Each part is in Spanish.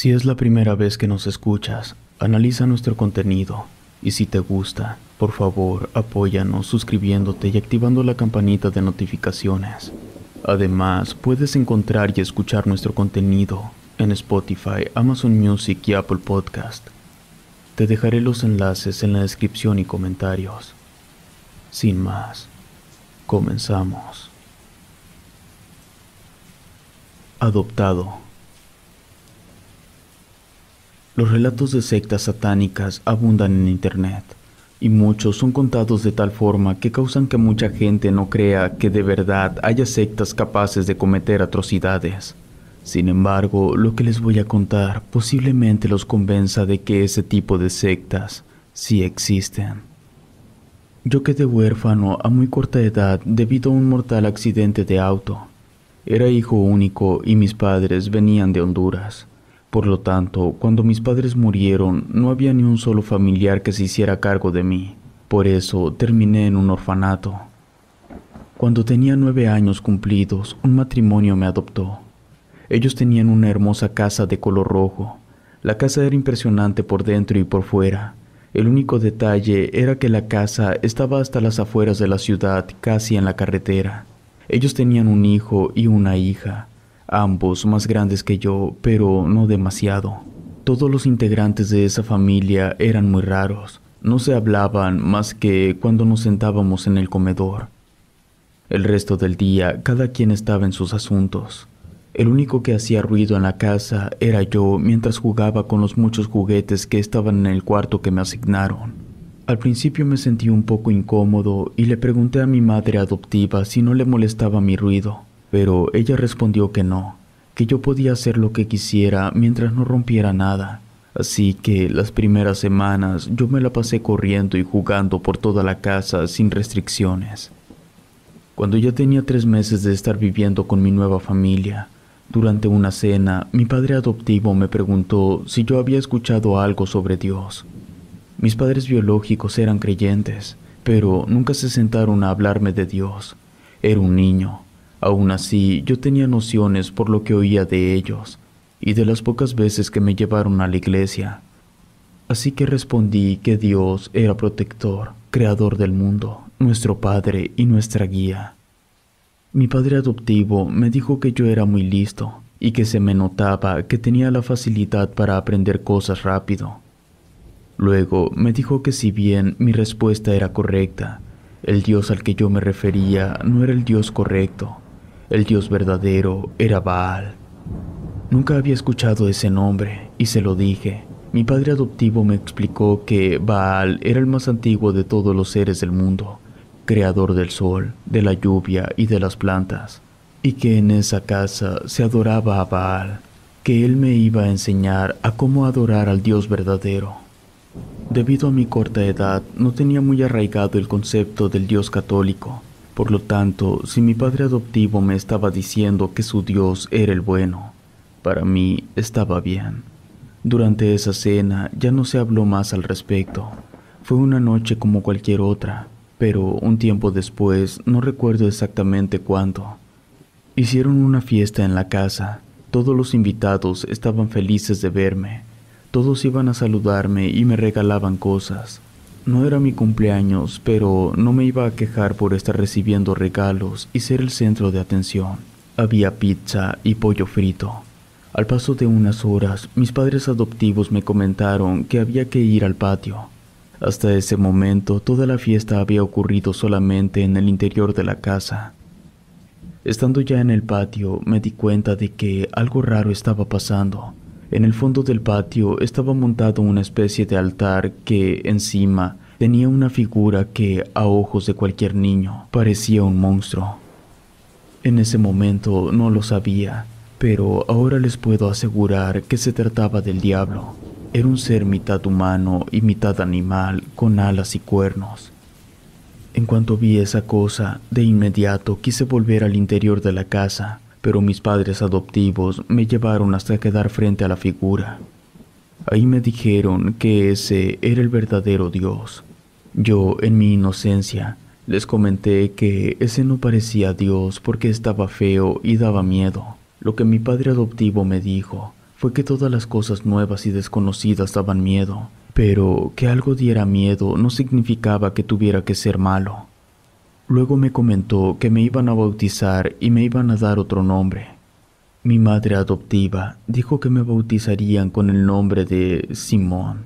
Si es la primera vez que nos escuchas, analiza nuestro contenido y si te gusta, por favor, apóyanos suscribiéndote y activando la campanita de notificaciones. Además, puedes encontrar y escuchar nuestro contenido en Spotify, Amazon Music y Apple Podcast. Te dejaré los enlaces en la descripción y comentarios. Sin más, comenzamos. Adoptado. Los relatos de sectas satánicas abundan en Internet, y muchos son contados de tal forma que causan que mucha gente no crea que de verdad haya sectas capaces de cometer atrocidades. Sin embargo, lo que les voy a contar posiblemente los convenza de que ese tipo de sectas sí existen. Yo quedé huérfano a muy corta edad debido a un mortal accidente de auto. Era hijo único y mis padres venían de Honduras. Por lo tanto, cuando mis padres murieron, no había ni un solo familiar que se hiciera cargo de mí. Por eso, terminé en un orfanato. Cuando tenía 9 años cumplidos, un matrimonio me adoptó. Ellos tenían una hermosa casa de color rojo. La casa era impresionante por dentro y por fuera. El único detalle era que la casa estaba hasta las afueras de la ciudad, casi en la carretera. Ellos tenían un hijo y una hija, ambos más grandes que yo, pero no demasiado. Todos los integrantes de esa familia eran muy raros. No se hablaban más que cuando nos sentábamos en el comedor. El resto del día, cada quien estaba en sus asuntos. El único que hacía ruido en la casa era yo mientras jugaba con los muchos juguetes que estaban en el cuarto que me asignaron. Al principio me sentí un poco incómodo y le pregunté a mi madre adoptiva si no le molestaba mi ruido, pero ella respondió que no, que yo podía hacer lo que quisiera mientras no rompiera nada. Así que las primeras semanas yo me la pasé corriendo y jugando por toda la casa sin restricciones. Cuando ya tenía 3 meses de estar viviendo con mi nueva familia, durante una cena, mi padre adoptivo me preguntó si yo había escuchado algo sobre Dios. Mis padres biológicos eran creyentes, pero nunca se sentaron a hablarme de Dios. Era un niño. Aún así, yo tenía nociones por lo que oía de ellos y de las pocas veces que me llevaron a la iglesia. Así que respondí que Dios era protector, creador del mundo, nuestro padre y nuestra guía. Mi padre adoptivo me dijo que yo era muy listo y que se me notaba que tenía la facilidad para aprender cosas rápido. Luego me dijo que si bien mi respuesta era correcta, el Dios al que yo me refería no era el Dios correcto. El Dios verdadero era Baal. Nunca había escuchado ese nombre y se lo dije. Mi padre adoptivo me explicó que Baal era el más antiguo de todos los seres del mundo, creador del sol, de la lluvia y de las plantas, y que en esa casa se adoraba a Baal, que él me iba a enseñar a cómo adorar al Dios verdadero. Debido a mi corta edad, no tenía muy arraigado el concepto del Dios católico. Por lo tanto, si mi padre adoptivo me estaba diciendo que su Dios era el bueno, para mí estaba bien. Durante esa cena ya no se habló más al respecto. Fue una noche como cualquier otra, pero un tiempo después, no recuerdo exactamente cuándo. Hicieron una fiesta en la casa. Todos los invitados estaban felices de verme. Todos iban a saludarme y me regalaban cosas. No era mi cumpleaños, pero no me iba a quejar por estar recibiendo regalos y ser el centro de atención. Había pizza y pollo frito. Al paso de unas horas, mis padres adoptivos me comentaron que había que ir al patio. Hasta ese momento, toda la fiesta había ocurrido solamente en el interior de la casa. Estando ya en el patio, me di cuenta de que algo raro estaba pasando. En el fondo del patio estaba montado una especie de altar que, encima, tenía una figura que, a ojos de cualquier niño, parecía un monstruo. En ese momento no lo sabía, pero ahora les puedo asegurar que se trataba del diablo. Era un ser mitad humano y mitad animal, con alas y cuernos. En cuanto vi esa cosa, de inmediato quise volver al interior de la casa, pero mis padres adoptivos me llevaron hasta quedar frente a la figura. Ahí me dijeron que ese era el verdadero Dios. Yo, en mi inocencia, les comenté que ese no parecía Dios porque estaba feo y daba miedo. Lo que mi padre adoptivo me dijo fue que todas las cosas nuevas y desconocidas daban miedo, pero que algo diera miedo no significaba que tuviera que ser malo. Luego me comentó que me iban a bautizar y me iban a dar otro nombre. Mi madre adoptiva dijo que me bautizarían con el nombre de Simón.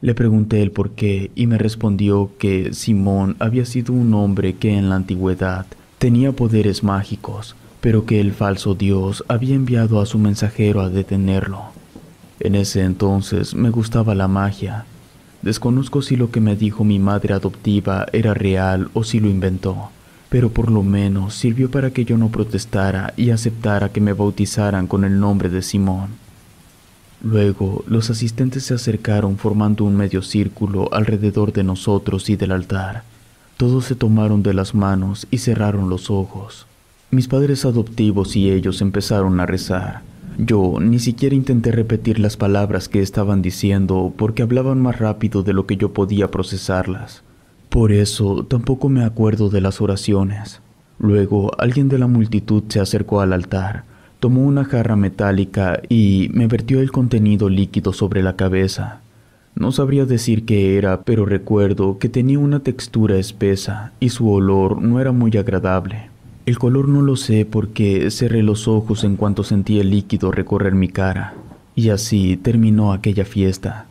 Le pregunté el por qué y me respondió que Simón había sido un hombre que en la antigüedad tenía poderes mágicos, pero que el falso Dios había enviado a su mensajero a detenerlo. En ese entonces me gustaba la magia. Desconozco si lo que me dijo mi madre adoptiva era real o si lo inventó, pero por lo menos sirvió para que yo no protestara y aceptara que me bautizaran con el nombre de Simón. Luego, los asistentes se acercaron formando un medio círculo alrededor de nosotros y del altar. Todos se tomaron de las manos y cerraron los ojos. Mis padres adoptivos y ellos empezaron a rezar. Yo ni siquiera intenté repetir las palabras que estaban diciendo porque hablaban más rápido de lo que yo podía procesarlas. Por eso tampoco me acuerdo de las oraciones. Luego alguien de la multitud se acercó al altar, tomó una jarra metálica y me vertió el contenido líquido sobre la cabeza. No sabría decir qué era, pero recuerdo que tenía una textura espesa y su olor no era muy agradable. El color no lo sé porque cerré los ojos en cuanto sentí el líquido recorrer mi cara, y así terminó aquella fiesta.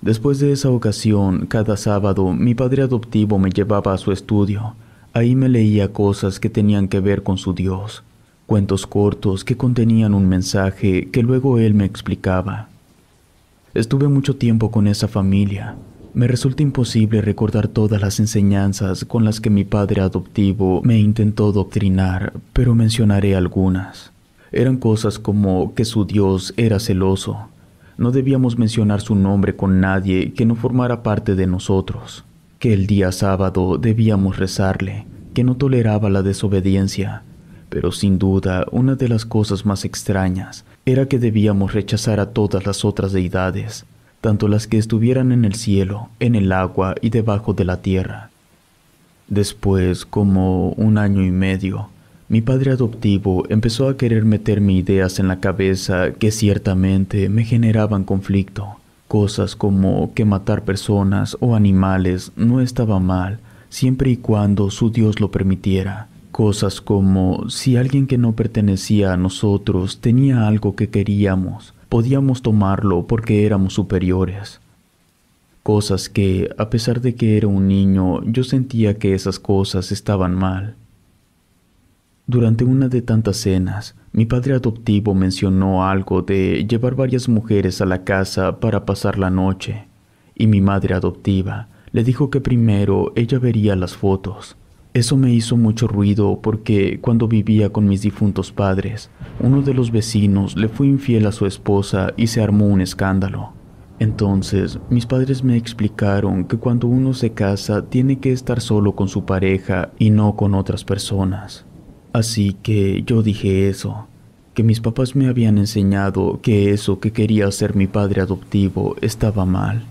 Después de esa ocasión, cada sábado mi padre adoptivo me llevaba a su estudio. Ahí me leía cosas que tenían que ver con su Dios, cuentos cortos que contenían un mensaje que luego él me explicaba. Estuve mucho tiempo con esa familia. Me resulta imposible recordar todas las enseñanzas con las que mi padre adoptivo me intentó doctrinar, pero mencionaré algunas. Eran cosas como que su Dios era celoso. No debíamos mencionar su nombre con nadie que no formara parte de nosotros. Que el día sábado debíamos rezarle, que no toleraba la desobediencia. Pero sin duda, una de las cosas más extrañas era que debíamos rechazar a todas las otras deidades, tanto las que estuvieran en el cielo, en el agua y debajo de la tierra. Después, como un año y medio, mi padre adoptivo empezó a querer meterme ideas en la cabeza que ciertamente me generaban conflicto. Cosas como que matar personas o animales no estaba mal, siempre y cuando su Dios lo permitiera. Cosas como si alguien que no pertenecía a nosotros tenía algo que queríamos, podíamos tomarlo porque éramos superiores. Cosas que, a pesar de que era un niño, yo sentía que esas cosas estaban mal. Durante una de tantas cenas, mi padre adoptivo mencionó algo de llevar varias mujeres a la casa para pasar la noche, y mi madre adoptiva le dijo que primero ella vería las fotos. Eso me hizo mucho ruido porque cuando vivía con mis difuntos padres, uno de los vecinos le fue infiel a su esposa y se armó un escándalo. Entonces, mis padres me explicaron que cuando uno se casa tiene que estar solo con su pareja y no con otras personas. Así que yo dije eso, que mis papás me habían enseñado que eso que quería hacer mi padre adoptivo estaba mal.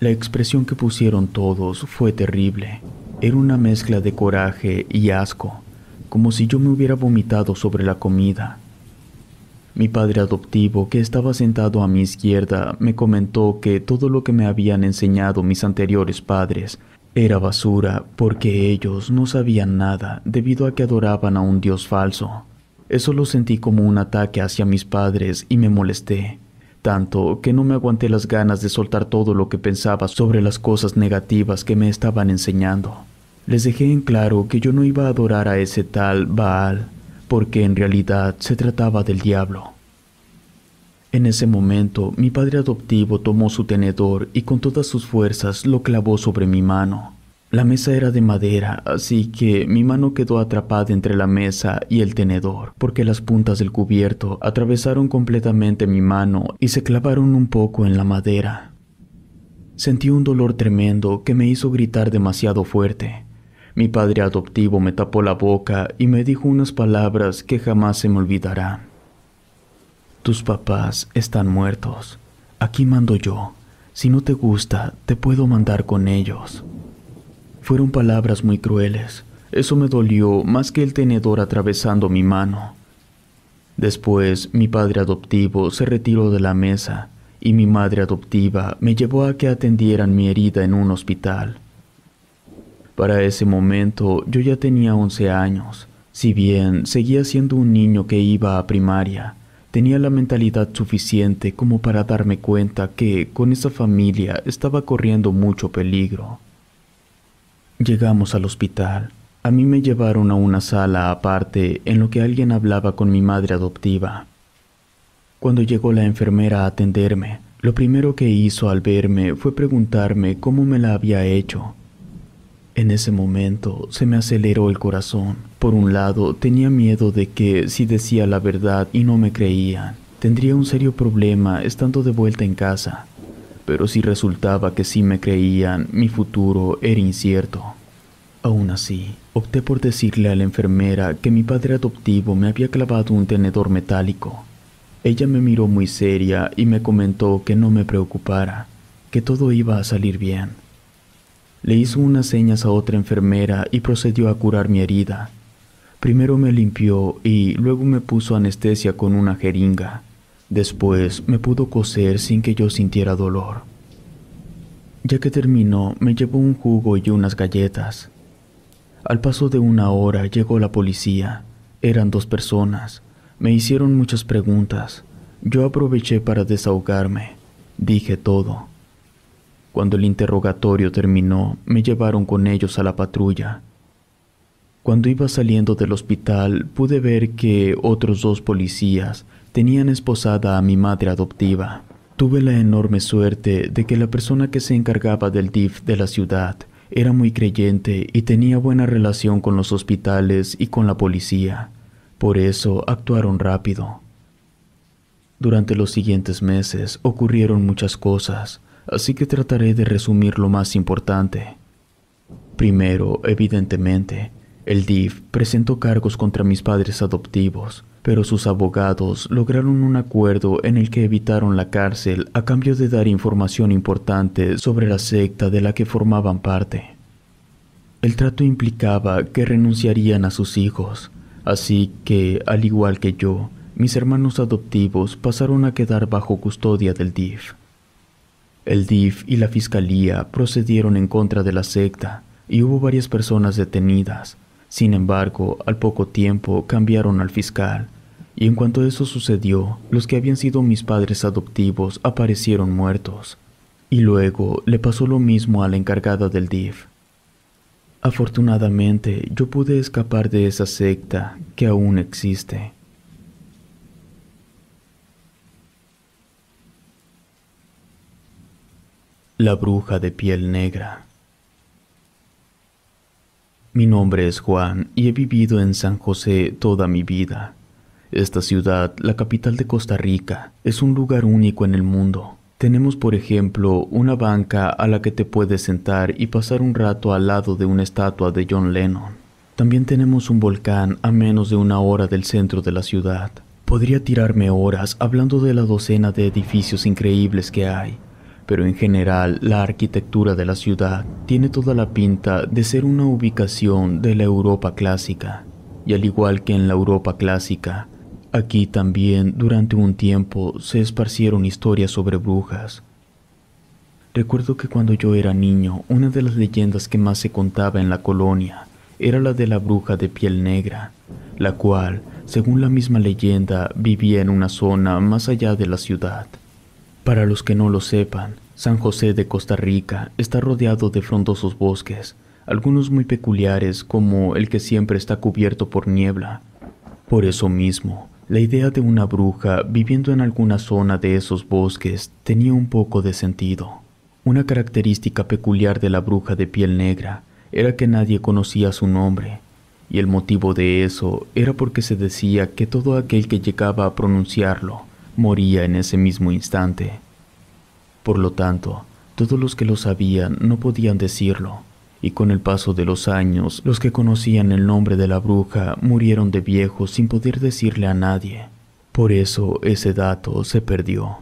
La expresión que pusieron todos fue terrible. Era una mezcla de coraje y asco, como si yo me hubiera vomitado sobre la comida. Mi padre adoptivo, que estaba sentado a mi izquierda, me comentó que todo lo que me habían enseñado mis anteriores padres era basura porque ellos no sabían nada debido a que adoraban a un Dios falso. Eso lo sentí como un ataque hacia mis padres y me molesté, tanto que no me aguanté las ganas de soltar todo lo que pensaba sobre las cosas negativas que me estaban enseñando. Les dejé en claro que yo no iba a adorar a ese tal Baal, porque en realidad se trataba del diablo. En ese momento, mi padre adoptivo tomó su tenedor y con todas sus fuerzas lo clavó sobre mi mano. La mesa era de madera, así que mi mano quedó atrapada entre la mesa y el tenedor, porque las puntas del cubierto atravesaron completamente mi mano y se clavaron un poco en la madera. Sentí un dolor tremendo que me hizo gritar demasiado fuerte. Mi padre adoptivo me tapó la boca y me dijo unas palabras que jamás se me olvidarán. Tus papás están muertos. Aquí mando yo. Si no te gusta, te puedo mandar con ellos. Fueron palabras muy crueles. Eso me dolió más que el tenedor atravesando mi mano. Después, mi padre adoptivo se retiró de la mesa y mi madre adoptiva me llevó a que atendieran mi herida en un hospital. Para ese momento yo ya tenía 11 años. Si bien seguía siendo un niño que iba a primaria, tenía la mentalidad suficiente como para darme cuenta que con esa familia estaba corriendo mucho peligro. Llegamos al hospital. A mí me llevaron a una sala aparte en lo que alguien hablaba con mi madre adoptiva. Cuando llegó la enfermera a atenderme, lo primero que hizo al verme fue preguntarme cómo me la había hecho. En ese momento se me aceleró el corazón. Por un lado, tenía miedo de que, si decía la verdad y no me creían, tendría un serio problema estando de vuelta en casa. Pero si resultaba que sí me creían, mi futuro era incierto. Aún así, opté por decirle a la enfermera que mi padre adoptivo me había clavado un tenedor metálico. Ella me miró muy seria y me comentó que no me preocupara, que todo iba a salir bien. Le hizo unas señas a otra enfermera y procedió a curar mi herida. Primero me limpió y luego me puso anestesia con una jeringa. Después me pudo coser sin que yo sintiera dolor. Ya que terminó, me llevó un jugo y unas galletas. Al paso de una hora llegó la policía. Eran 2 personas. Me hicieron muchas preguntas. Yo aproveché para desahogarme. Dije todo. Cuando el interrogatorio terminó, me llevaron con ellos a la patrulla. Cuando iba saliendo del hospital, pude ver que otros 2 policías tenían esposada a mi madre adoptiva. Tuve la enorme suerte de que la persona que se encargaba del DIF de la ciudad era muy creyente y tenía buena relación con los hospitales y con la policía. Por eso actuaron rápido. Durante los siguientes meses ocurrieron muchas cosas. Así que trataré de resumir lo más importante. Primero, evidentemente, el DIF presentó cargos contra mis padres adoptivos, pero sus abogados lograron un acuerdo en el que evitaron la cárcel a cambio de dar información importante sobre la secta de la que formaban parte. El trato implicaba que renunciarían a sus hijos, así que, al igual que yo, mis hermanos adoptivos pasaron a quedar bajo custodia del DIF. El DIF y la fiscalía procedieron en contra de la secta y hubo varias personas detenidas. Sin embargo, al poco tiempo cambiaron al fiscal y en cuanto eso sucedió, los que habían sido mis padres adoptivos aparecieron muertos. Y luego le pasó lo mismo a la encargada del DIF. Afortunadamente, yo pude escapar de esa secta que aún existe. La bruja de piel negra. Mi nombre es Juan y he vivido en San José toda mi vida. Esta ciudad, la capital de Costa Rica, es un lugar único en el mundo. Tenemos, por ejemplo, una banca a la que te puedes sentar y pasar un rato al lado de una estatua de John Lennon. También tenemos un volcán a menos de 1 hora del centro de la ciudad. Podría tirarme horas hablando de la docena de edificios increíbles que hay. Pero en general, la arquitectura de la ciudad tiene toda la pinta de ser una ubicación de la Europa clásica. Y al igual que en la Europa clásica, aquí también durante un tiempo se esparcieron historias sobre brujas. Recuerdo que cuando yo era niño, una de las leyendas que más se contaba en la colonia era la de la bruja de piel negra, la cual, según la misma leyenda, vivía en una zona más allá de la ciudad. Para los que no lo sepan, San José de Costa Rica está rodeado de frondosos bosques, algunos muy peculiares como el que siempre está cubierto por niebla. Por eso mismo, la idea de una bruja viviendo en alguna zona de esos bosques tenía un poco de sentido. Una característica peculiar de la bruja de piel negra era que nadie conocía su nombre, y el motivo de eso era porque se decía que todo aquel que llegaba a pronunciarlo moría en ese mismo instante. Por lo tanto, todos los que lo sabían no podían decirlo, y con el paso de los años, los que conocían el nombre de la bruja murieron de viejos sin poder decirle a nadie. Por eso ese dato se perdió.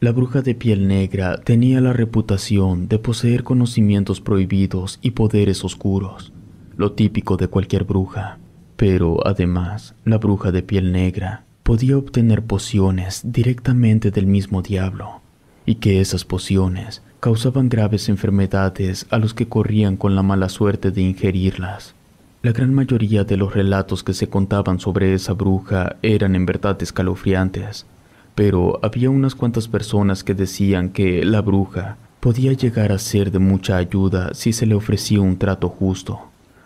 La bruja de piel negra tenía la reputación de poseer conocimientos prohibidos y poderes oscuros, lo típico de cualquier bruja. Pero además, la bruja de piel negra podía obtener pociones directamente del mismo diablo, y que esas pociones causaban graves enfermedades a los que corrían con la mala suerte de ingerirlas. La gran mayoría de los relatos que se contaban sobre esa bruja eran en verdad escalofriantes, pero había unas cuantas personas que decían que la bruja podía llegar a ser de mucha ayuda si se le ofrecía un trato justo.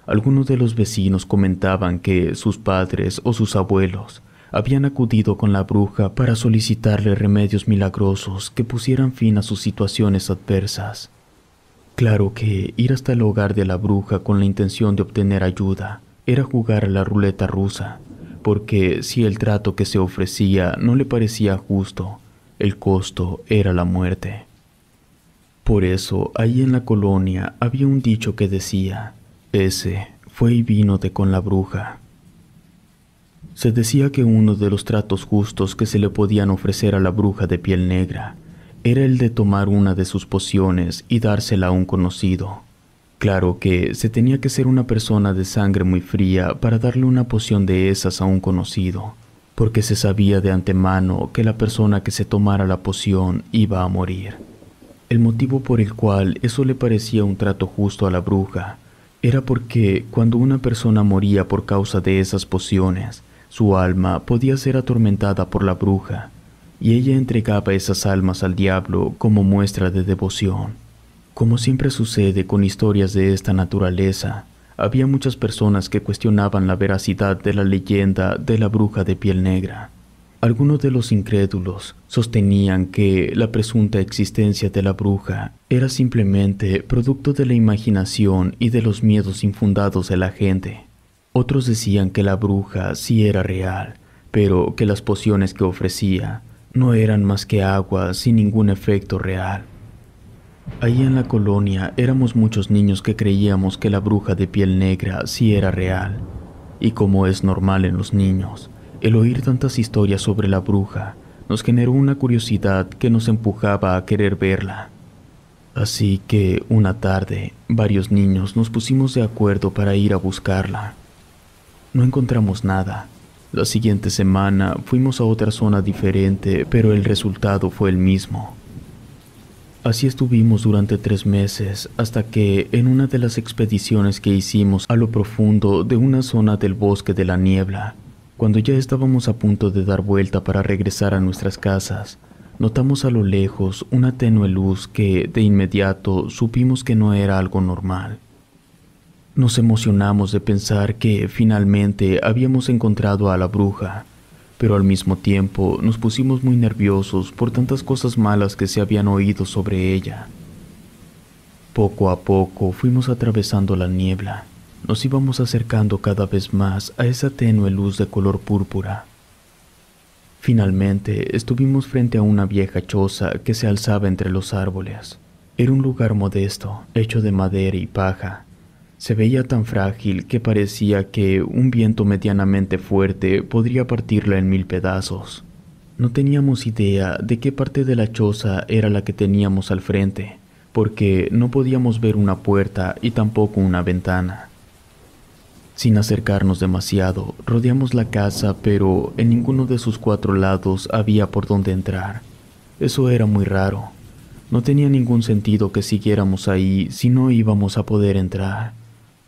Algunos de los vecinos comentaban que sus padres o sus abuelos habían acudido con la bruja para solicitarle remedios milagrosos que pusieran fin a sus situaciones adversas. Claro que ir hasta el hogar de la bruja con la intención de obtener ayuda era jugar a la ruleta rusa, porque si el trato que se ofrecía no le parecía justo, el costo era la muerte. Por eso, ahí en la colonia había un dicho que decía, ese fue y vínode con la bruja. Se decía que uno de los tratos justos que se le podían ofrecer a la bruja de piel negra era el de tomar una de sus pociones y dársela a un conocido. Claro que se tenía que ser una persona de sangre muy fría para darle una poción de esas a un conocido, porque se sabía de antemano que la persona que se tomara la poción iba a morir. El motivo por el cual eso le parecía un trato justo a la bruja era porque cuando una persona moría por causa de esas pociones, su alma podía ser atormentada por la bruja, y ella entregaba esas almas al diablo como muestra de devoción. Como siempre sucede con historias de esta naturaleza, había muchas personas que cuestionaban la veracidad de la leyenda de la bruja de piel negra. Algunos de los incrédulos sostenían que la presunta existencia de la bruja era simplemente producto de la imaginación y de los miedos infundados de la gente. Otros decían que la bruja sí era real, pero que las pociones que ofrecía no eran más que agua sin ningún efecto real. Ahí en la colonia éramos muchos niños que creíamos que la bruja de piel negra sí era real, y como es normal en los niños, el oír tantas historias sobre la bruja nos generó una curiosidad que nos empujaba a querer verla. Así que una tarde, varios niños nos pusimos de acuerdo para ir a buscarla. No encontramos nada. La siguiente semana fuimos a otra zona diferente, pero el resultado fue el mismo. Así estuvimos durante 3 meses, hasta que en una de las expediciones que hicimos a lo profundo de una zona del bosque de la niebla, cuando ya estábamos a punto de dar vuelta para regresar a nuestras casas, notamos a lo lejos una tenue luz que de inmediato supimos que no era algo normal. Nos emocionamos de pensar que finalmente habíamos encontrado a la bruja, pero al mismo tiempo nos pusimos muy nerviosos por tantas cosas malas que se habían oído sobre ella. Poco a poco fuimos atravesando la niebla, nos íbamos acercando cada vez más a esa tenue luz de color púrpura. Finalmente estuvimos frente a una vieja choza que se alzaba entre los árboles. Era un lugar modesto, hecho de madera y paja. Se veía tan frágil que parecía que un viento medianamente fuerte podría partirla en 1000 pedazos. No teníamos idea de qué parte de la choza era la que teníamos al frente, porque no podíamos ver una puerta y tampoco una ventana. Sin acercarnos demasiado, rodeamos la casa, pero en ninguno de sus 4 lados había por dónde entrar. Eso era muy raro. No tenía ningún sentido que siguiéramos ahí si no íbamos a poder entrar.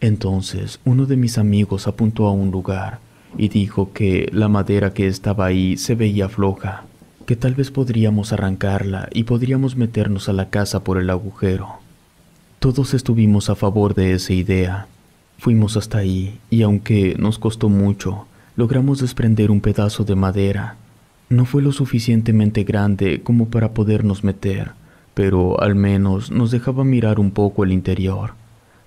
Entonces, uno de mis amigos apuntó a un lugar y dijo que la madera que estaba ahí se veía floja, que tal vez podríamos arrancarla y podríamos meternos a la casa por el agujero. Todos estuvimos a favor de esa idea. Fuimos hasta ahí y aunque nos costó mucho, logramos desprender un pedazo de madera. No fue lo suficientemente grande como para podernos meter, pero al menos nos dejaba mirar un poco el interior.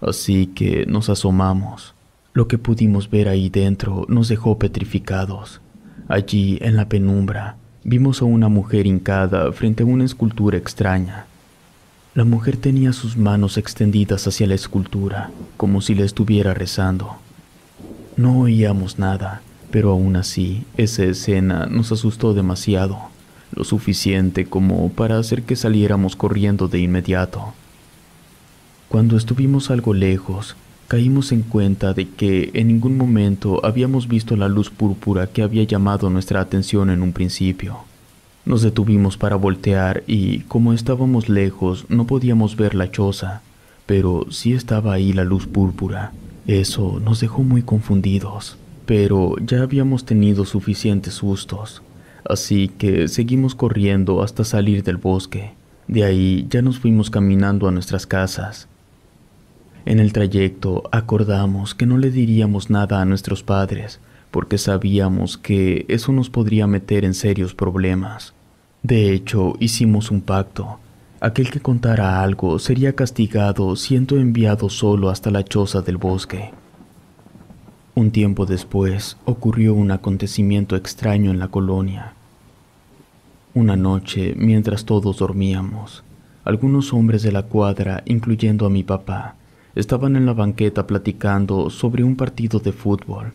Así que nos asomamos. Lo que pudimos ver ahí dentro nos dejó petrificados. Allí, en la penumbra, vimos a una mujer hincada frente a una escultura extraña. La mujer tenía sus manos extendidas hacia la escultura, como si le estuviera rezando. No oíamos nada, pero aún así, esa escena nos asustó demasiado, lo suficiente como para hacer que saliéramos corriendo de inmediato. Cuando estuvimos algo lejos, caímos en cuenta de que en ningún momento habíamos visto la luz púrpura que había llamado nuestra atención en un principio. Nos detuvimos para voltear y, como estábamos lejos, no podíamos ver la choza, pero sí estaba ahí la luz púrpura. Eso nos dejó muy confundidos, pero ya habíamos tenido suficientes sustos, así que seguimos corriendo hasta salir del bosque. De ahí ya nos fuimos caminando a nuestras casas. En el trayecto acordamos que no le diríamos nada a nuestros padres, porque sabíamos que eso nos podría meter en serios problemas. De hecho, hicimos un pacto. Aquel que contara algo sería castigado siendo enviado solo hasta la choza del bosque. Un tiempo después, ocurrió un acontecimiento extraño en la colonia. Una noche, mientras todos dormíamos, algunos hombres de la cuadra, incluyendo a mi papá, estaban en la banqueta platicando sobre un partido de fútbol,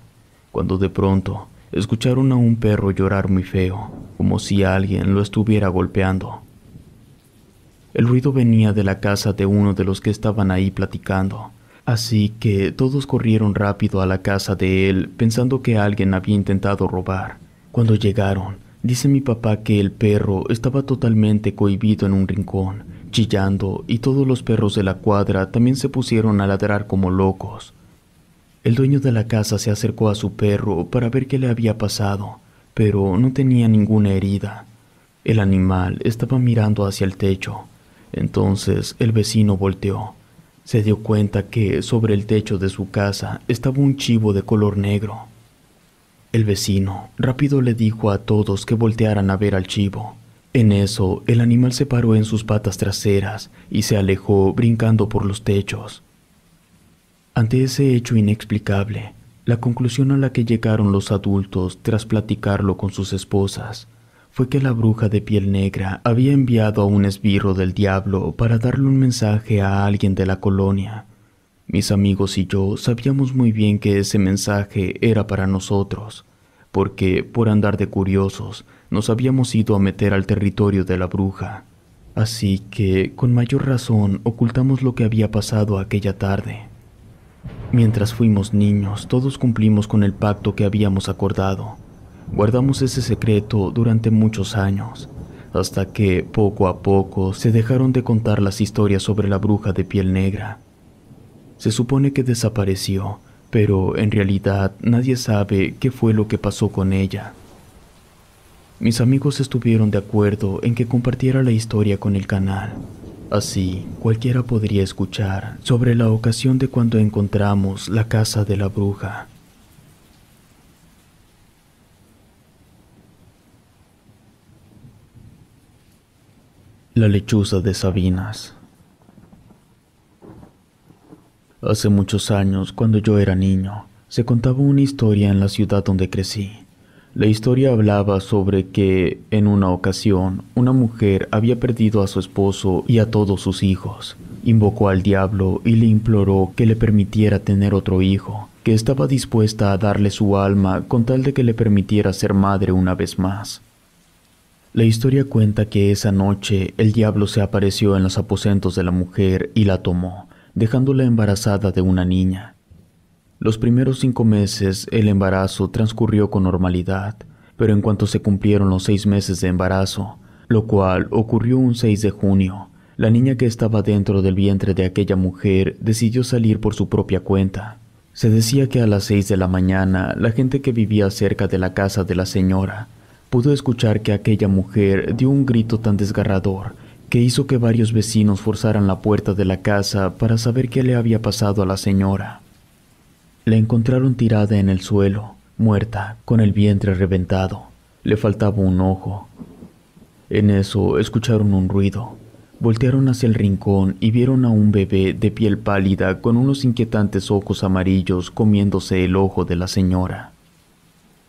cuando de pronto escucharon a un perro llorar muy feo, como si alguien lo estuviera golpeando. El ruido venía de la casa de uno de los que estaban ahí platicando, así que todos corrieron rápido a la casa de él pensando que alguien había intentado robar. Cuando llegaron, dice mi papá que el perro estaba totalmente cohibido en un rincón, chillando, y todos los perros de la cuadra también se pusieron a ladrar como locos. El dueño de la casa se acercó a su perro para ver qué le había pasado, pero no tenía ninguna herida. El animal estaba mirando hacia el techo. Entonces el vecino volteó. Se dio cuenta que sobre el techo de su casa estaba un chivo de color negro. El vecino rápido le dijo a todos que voltearan a ver al chivo. En eso, el animal se paró en sus patas traseras y se alejó brincando por los techos. Ante ese hecho inexplicable, la conclusión a la que llegaron los adultos tras platicarlo con sus esposas fue que la bruja de piel negra había enviado a un esbirro del diablo para darle un mensaje a alguien de la colonia. Mis amigos y yo sabíamos muy bien que ese mensaje era para nosotros, porque por andar de curiosos nos habíamos ido a meter al territorio de la bruja. Así que, con mayor razón, ocultamos lo que había pasado aquella tarde. Mientras fuimos niños, todos cumplimos con el pacto que habíamos acordado. Guardamos ese secreto durante muchos años, hasta que, poco a poco, se dejaron de contar las historias sobre la bruja de piel negra. Se supone que desapareció, pero en realidad nadie sabe qué fue lo que pasó con ella. Mis amigos estuvieron de acuerdo en que compartiera la historia con el canal. Así, cualquiera podría escuchar sobre la ocasión de cuando encontramos la casa de la bruja. La lechuza de Sabinas. Hace muchos años, cuando yo era niño, se contaba una historia en la ciudad donde crecí. La historia hablaba sobre que, en una ocasión, una mujer había perdido a su esposo y a todos sus hijos. Invocó al diablo y le imploró que le permitiera tener otro hijo, que estaba dispuesta a darle su alma con tal de que le permitiera ser madre una vez más. La historia cuenta que esa noche el diablo se apareció en los aposentos de la mujer y la tomó, dejándola embarazada de una niña. Los primeros 5 meses el embarazo transcurrió con normalidad, pero en cuanto se cumplieron los 6 meses de embarazo, lo cual ocurrió un 6 de junio, la niña que estaba dentro del vientre de aquella mujer decidió salir por su propia cuenta. Se decía que a las 6 de la mañana la gente que vivía cerca de la casa de la señora pudo escuchar que aquella mujer dio un grito tan desgarrador que hizo que varios vecinos forzaran la puerta de la casa para saber qué le había pasado a la señora. La encontraron tirada en el suelo, muerta, con el vientre reventado. Le faltaba un ojo. En eso escucharon un ruido. Voltearon hacia el rincón y vieron a un bebé de piel pálida con unos inquietantes ojos amarillos comiéndose el ojo de la señora.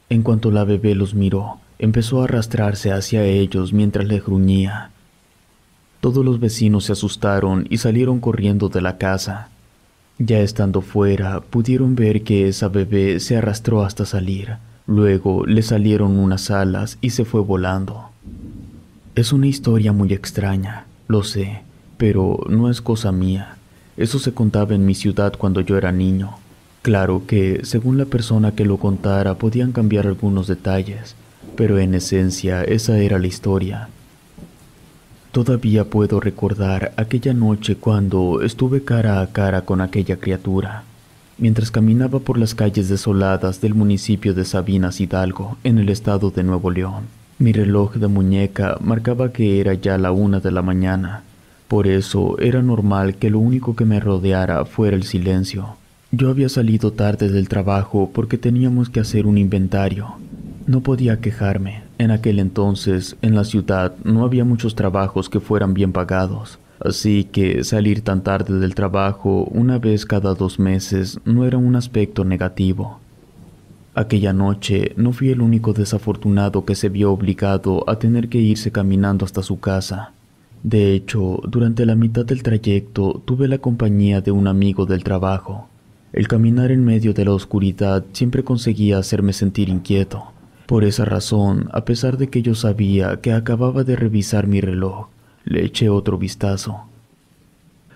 En cuanto la bebé los miró, empezó a arrastrarse hacia ellos mientras les gruñía. Todos los vecinos se asustaron y salieron corriendo de la casa. Ya estando fuera, pudieron ver que esa bebé se arrastró hasta salir. Luego le salieron unas alas y se fue volando. Es una historia muy extraña, lo sé, pero no es cosa mía. Eso se contaba en mi ciudad cuando yo era niño. Claro que, según la persona que lo contara, podían cambiar algunos detalles, pero en esencia esa era la historia. Todavía puedo recordar aquella noche cuando estuve cara a cara con aquella criatura, mientras caminaba por las calles desoladas del municipio de Sabinas Hidalgo, en el estado de Nuevo León. Mi reloj de muñeca marcaba que era ya la 1 de la mañana. Por eso era normal que lo único que me rodeara fuera el silencio. Yo había salido tarde del trabajo porque teníamos que hacer un inventario. No podía quejarme. En aquel entonces, en la ciudad, no había muchos trabajos que fueran bien pagados. Así que salir tan tarde del trabajo, una vez cada 2 meses, no era un aspecto negativo. Aquella noche no fui el único desafortunado que se vio obligado a tener que irse caminando hasta su casa. De hecho, durante la mitad del trayecto tuve la compañía de un amigo del trabajo. El caminar en medio de la oscuridad siempre conseguía hacerme sentir inquieto. Por esa razón, a pesar de que yo sabía que acababa de revisar mi reloj, le eché otro vistazo.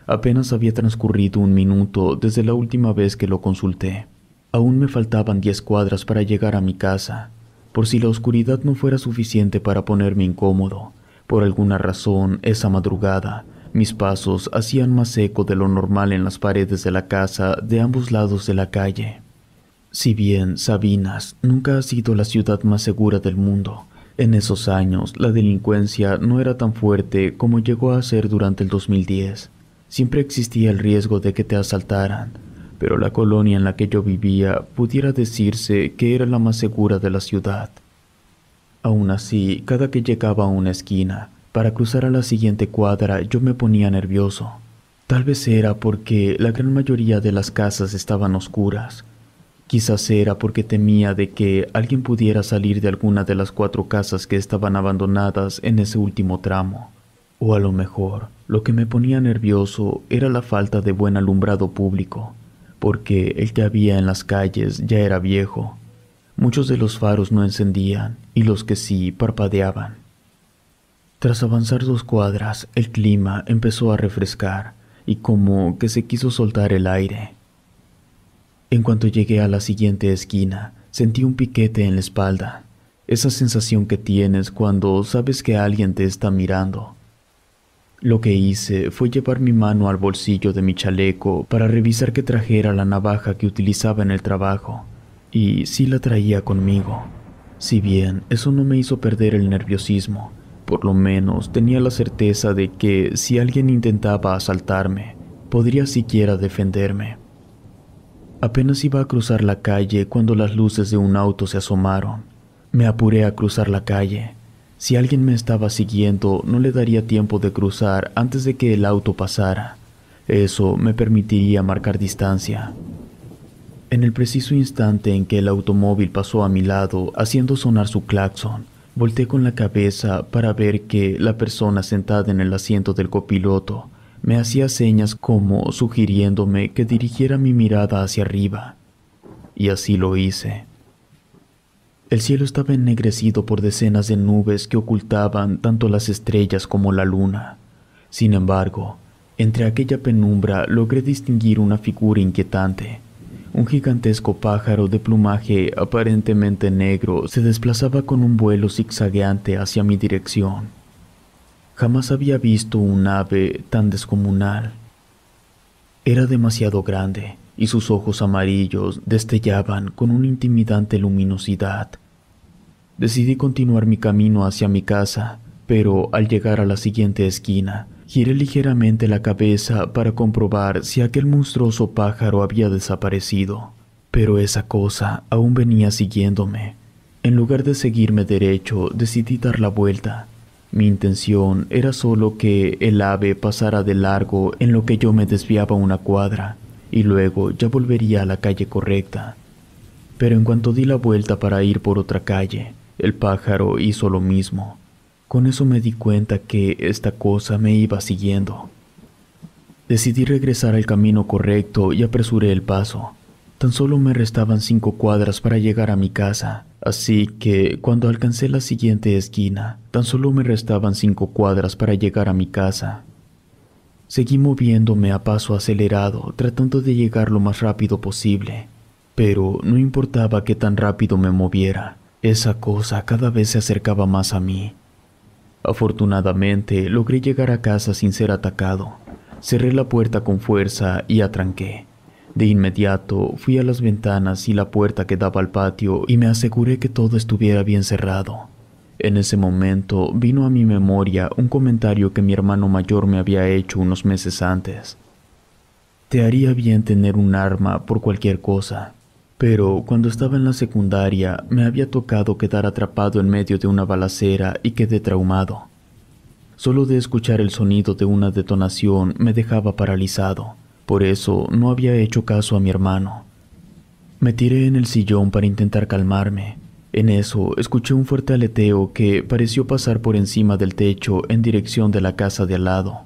Apenas había transcurrido 1 minuto desde la última vez que lo consulté. Aún me faltaban 10 cuadras para llegar a mi casa. Por si la oscuridad no fuera suficiente para ponerme incómodo, por alguna razón, esa madrugada, mis pasos hacían más eco de lo normal en las paredes de la casa de ambos lados de la calle. Si bien Sabinas nunca ha sido la ciudad más segura del mundo, en esos años la delincuencia no era tan fuerte como llegó a ser durante el 2010. Siempre existía el riesgo de que te asaltaran, pero la colonia en la que yo vivía pudiera decirse que era la más segura de la ciudad. Aún así, cada que llegaba a una esquina, para cruzar a la siguiente cuadra yo me ponía nervioso. Tal vez era porque la gran mayoría de las casas estaban oscuras. Quizás era porque temía de que alguien pudiera salir de alguna de las 4 casas que estaban abandonadas en ese último tramo. O a lo mejor, lo que me ponía nervioso era la falta de buen alumbrado público, porque el que había en las calles ya era viejo. Muchos de los faros no encendían, y los que sí parpadeaban. Tras avanzar 2 cuadras, el clima empezó a refrescar, y como que se quiso soltar el aire. En cuanto llegué a la siguiente esquina, sentí un piquete en la espalda, esa sensación que tienes cuando sabes que alguien te está mirando. Lo que hice fue llevar mi mano al bolsillo de mi chaleco para revisar que trajera la navaja que utilizaba en el trabajo, y sí la traía conmigo. Si bien eso no me hizo perder el nerviosismo, por lo menos tenía la certeza de que si alguien intentaba asaltarme, podría siquiera defenderme. Apenas iba a cruzar la calle cuando las luces de un auto se asomaron. Me apuré a cruzar la calle. Si alguien me estaba siguiendo, no le daría tiempo de cruzar antes de que el auto pasara. Eso me permitiría marcar distancia. En el preciso instante en que el automóvil pasó a mi lado, haciendo sonar su claxon, volteé con la cabeza para ver que la persona sentada en el asiento del copiloto me hacía señas como sugiriéndome que dirigiera mi mirada hacia arriba. Y así lo hice. El cielo estaba ennegrecido por decenas de nubes que ocultaban tanto las estrellas como la luna. Sin embargo, entre aquella penumbra logré distinguir una figura inquietante. Un gigantesco pájaro de plumaje aparentemente negro se desplazaba con un vuelo zigzagueante hacia mi dirección. Jamás había visto un ave tan descomunal. Era demasiado grande y sus ojos amarillos destellaban con una intimidante luminosidad. Decidí continuar mi camino hacia mi casa, pero al llegar a la siguiente esquina, giré ligeramente la cabeza para comprobar si aquel monstruoso pájaro había desaparecido, pero esa cosa aún venía siguiéndome. En lugar de seguirme derecho, decidí dar la vuelta. Mi intención era solo que el ave pasara de largo en lo que yo me desviaba 1 cuadra, y luego ya volvería a la calle correcta. Pero en cuanto di la vuelta para ir por otra calle, el pájaro hizo lo mismo. Con eso me di cuenta que esta cosa me iba siguiendo. Decidí regresar al camino correcto y apresuré el paso. Tan solo me restaban 5 cuadras para llegar a mi casa, así que cuando alcancé la siguiente esquina, Seguí moviéndome a paso acelerado, tratando de llegar lo más rápido posible. Pero no importaba qué tan rápido me moviera, esa cosa cada vez se acercaba más a mí. Afortunadamente, logré llegar a casa sin ser atacado. Cerré la puerta con fuerza y atranqué. De inmediato, fui a las ventanas y la puerta que daba al patio y me aseguré que todo estuviera bien cerrado. En ese momento vino a mi memoria un comentario que mi hermano mayor me había hecho unos meses antes. Te haría bien tener un arma por cualquier cosa. Pero cuando estaba en la secundaria me había tocado quedar atrapado en medio de una balacera y quedé traumado. Solo de escuchar el sonido de una detonación me dejaba paralizado. Por eso no había hecho caso a mi hermano. Me tiré en el sillón para intentar calmarme. En eso, escuché un fuerte aleteo que pareció pasar por encima del techo en dirección de la casa de al lado.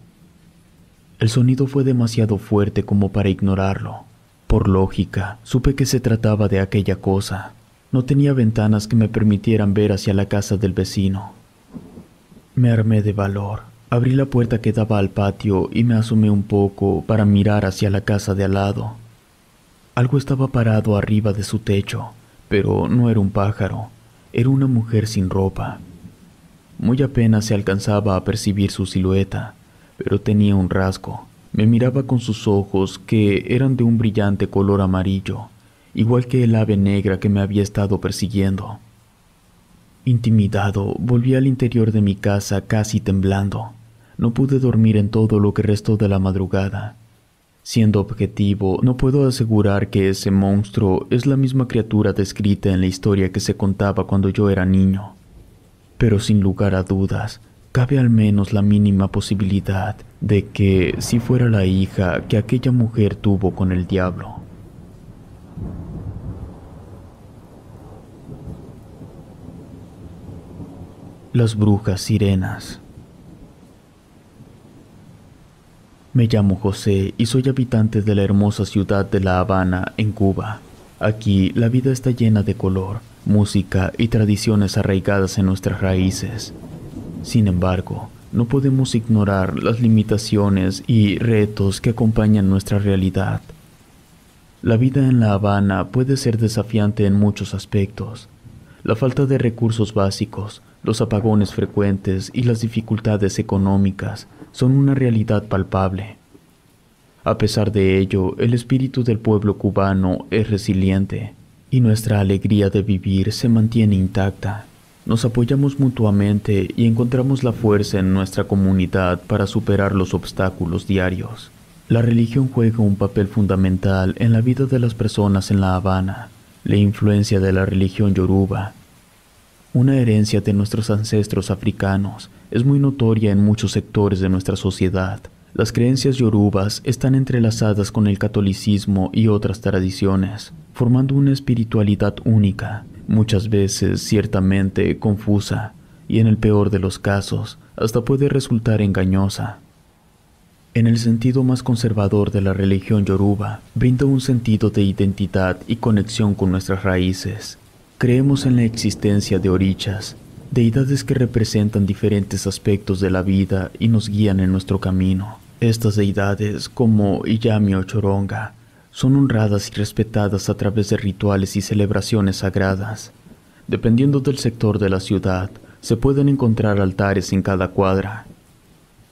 El sonido fue demasiado fuerte como para ignorarlo. Por lógica, supe que se trataba de aquella cosa. No tenía ventanas que me permitieran ver hacia la casa del vecino. Me armé de valor, abrí la puerta que daba al patio y me asomé un poco para mirar hacia la casa de al lado. Algo estaba parado arriba de su techo. Pero no era un pájaro, era una mujer sin ropa. Muy apenas se alcanzaba a percibir su silueta, pero tenía un rasgo. Me miraba con sus ojos que eran de un brillante color amarillo, igual que el ave negra que me había estado persiguiendo. Intimidado, volví al interior de mi casa casi temblando. No pude dormir en todo lo que restó de la madrugada. Siendo objetivo, no puedo asegurar que ese monstruo es la misma criatura descrita en la historia que se contaba cuando yo era niño. Pero sin lugar a dudas, cabe al menos la mínima posibilidad de que sí fuera la hija que aquella mujer tuvo con el diablo. Las brujas sirenas. Me llamo José y soy habitante de la hermosa ciudad de La Habana, en Cuba. Aquí la vida está llena de color, música y tradiciones arraigadas en nuestras raíces. Sin embargo, no podemos ignorar las limitaciones y retos que acompañan nuestra realidad. La vida en La Habana puede ser desafiante en muchos aspectos. La falta de recursos básicos, los apagones frecuentes y las dificultades económicas son una realidad palpable. A pesar de ello, el espíritu del pueblo cubano es resiliente y nuestra alegría de vivir se mantiene intacta. Nos apoyamos mutuamente y encontramos la fuerza en nuestra comunidad para superar los obstáculos diarios. La religión juega un papel fundamental en la vida de las personas en La Habana. La influencia de la religión yoruba, una herencia de nuestros ancestros africanos, es muy notoria en muchos sectores de nuestra sociedad. Las creencias yorubas están entrelazadas con el catolicismo y otras tradiciones, formando una espiritualidad única, muchas veces ciertamente confusa, y en el peor de los casos, hasta puede resultar engañosa. En el sentido más conservador de la religión yoruba, brinda un sentido de identidad y conexión con nuestras raíces. Creemos en la existencia de orichas, deidades que representan diferentes aspectos de la vida y nos guían en nuestro camino. Estas deidades, como Iyami o Choronga, son honradas y respetadas a través de rituales y celebraciones sagradas. Dependiendo del sector de la ciudad, se pueden encontrar altares en cada cuadra.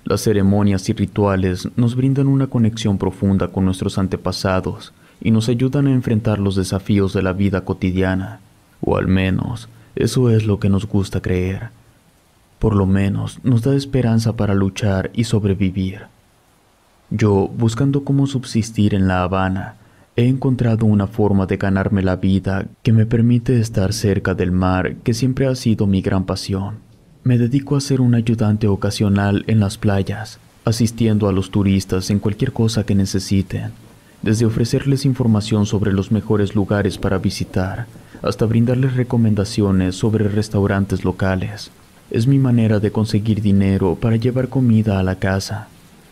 Las ceremonias y rituales nos brindan una conexión profunda con nuestros antepasados y nos ayudan a enfrentar los desafíos de la vida cotidiana. O al menos, eso es lo que nos gusta creer. Por lo menos, nos da esperanza para luchar y sobrevivir. Yo, buscando cómo subsistir en La Habana, he encontrado una forma de ganarme la vida que me permite estar cerca del mar, que siempre ha sido mi gran pasión. Me dedico a ser un ayudante ocasional en las playas, asistiendo a los turistas en cualquier cosa que necesiten, desde ofrecerles información sobre los mejores lugares para visitar, hasta brindarles recomendaciones sobre restaurantes locales. Es mi manera de conseguir dinero para llevar comida a la casa.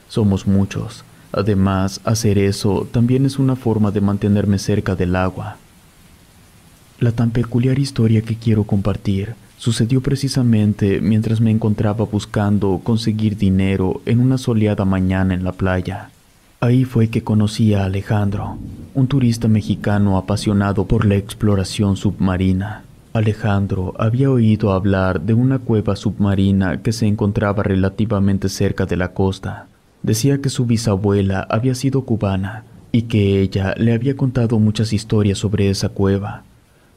Somos muchos. Además, hacer eso también es una forma de mantenerme cerca del agua. La tan peculiar historia que quiero compartir Sucedió precisamente mientras me encontraba buscando conseguir dinero en una soleada mañana en la playa. Ahí fue que conocí a Alejandro, un turista mexicano apasionado por la exploración submarina. Alejandro había oído hablar de una cueva submarina que se encontraba relativamente cerca de la costa. Decía que su bisabuela había sido cubana y que ella le había contado muchas historias sobre esa cueva.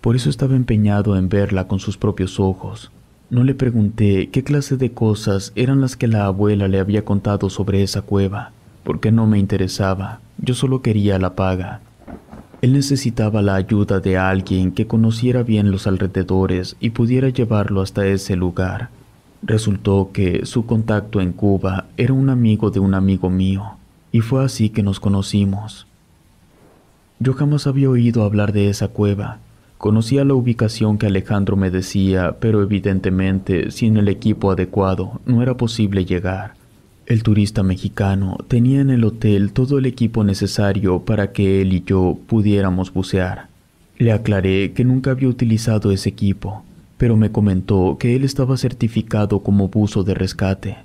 Por eso estaba empeñado en verla con sus propios ojos. No le pregunté qué clase de cosas eran las que la abuela le había contado sobre esa cueva, porque no me interesaba, yo solo quería la paga. Él necesitaba la ayuda de alguien que conociera bien los alrededores y pudiera llevarlo hasta ese lugar. Resultó que su contacto en Cuba era un amigo de un amigo mío, y fue así que nos conocimos. Yo jamás había oído hablar de esa cueva. Conocía la ubicación que Alejandro me decía, pero evidentemente, sin el equipo adecuado, no era posible llegar. El turista mexicano tenía en el hotel todo el equipo necesario para que él y yo pudiéramos bucear. Le aclaré que nunca había utilizado ese equipo, pero me comentó que él estaba certificado como buzo de rescate.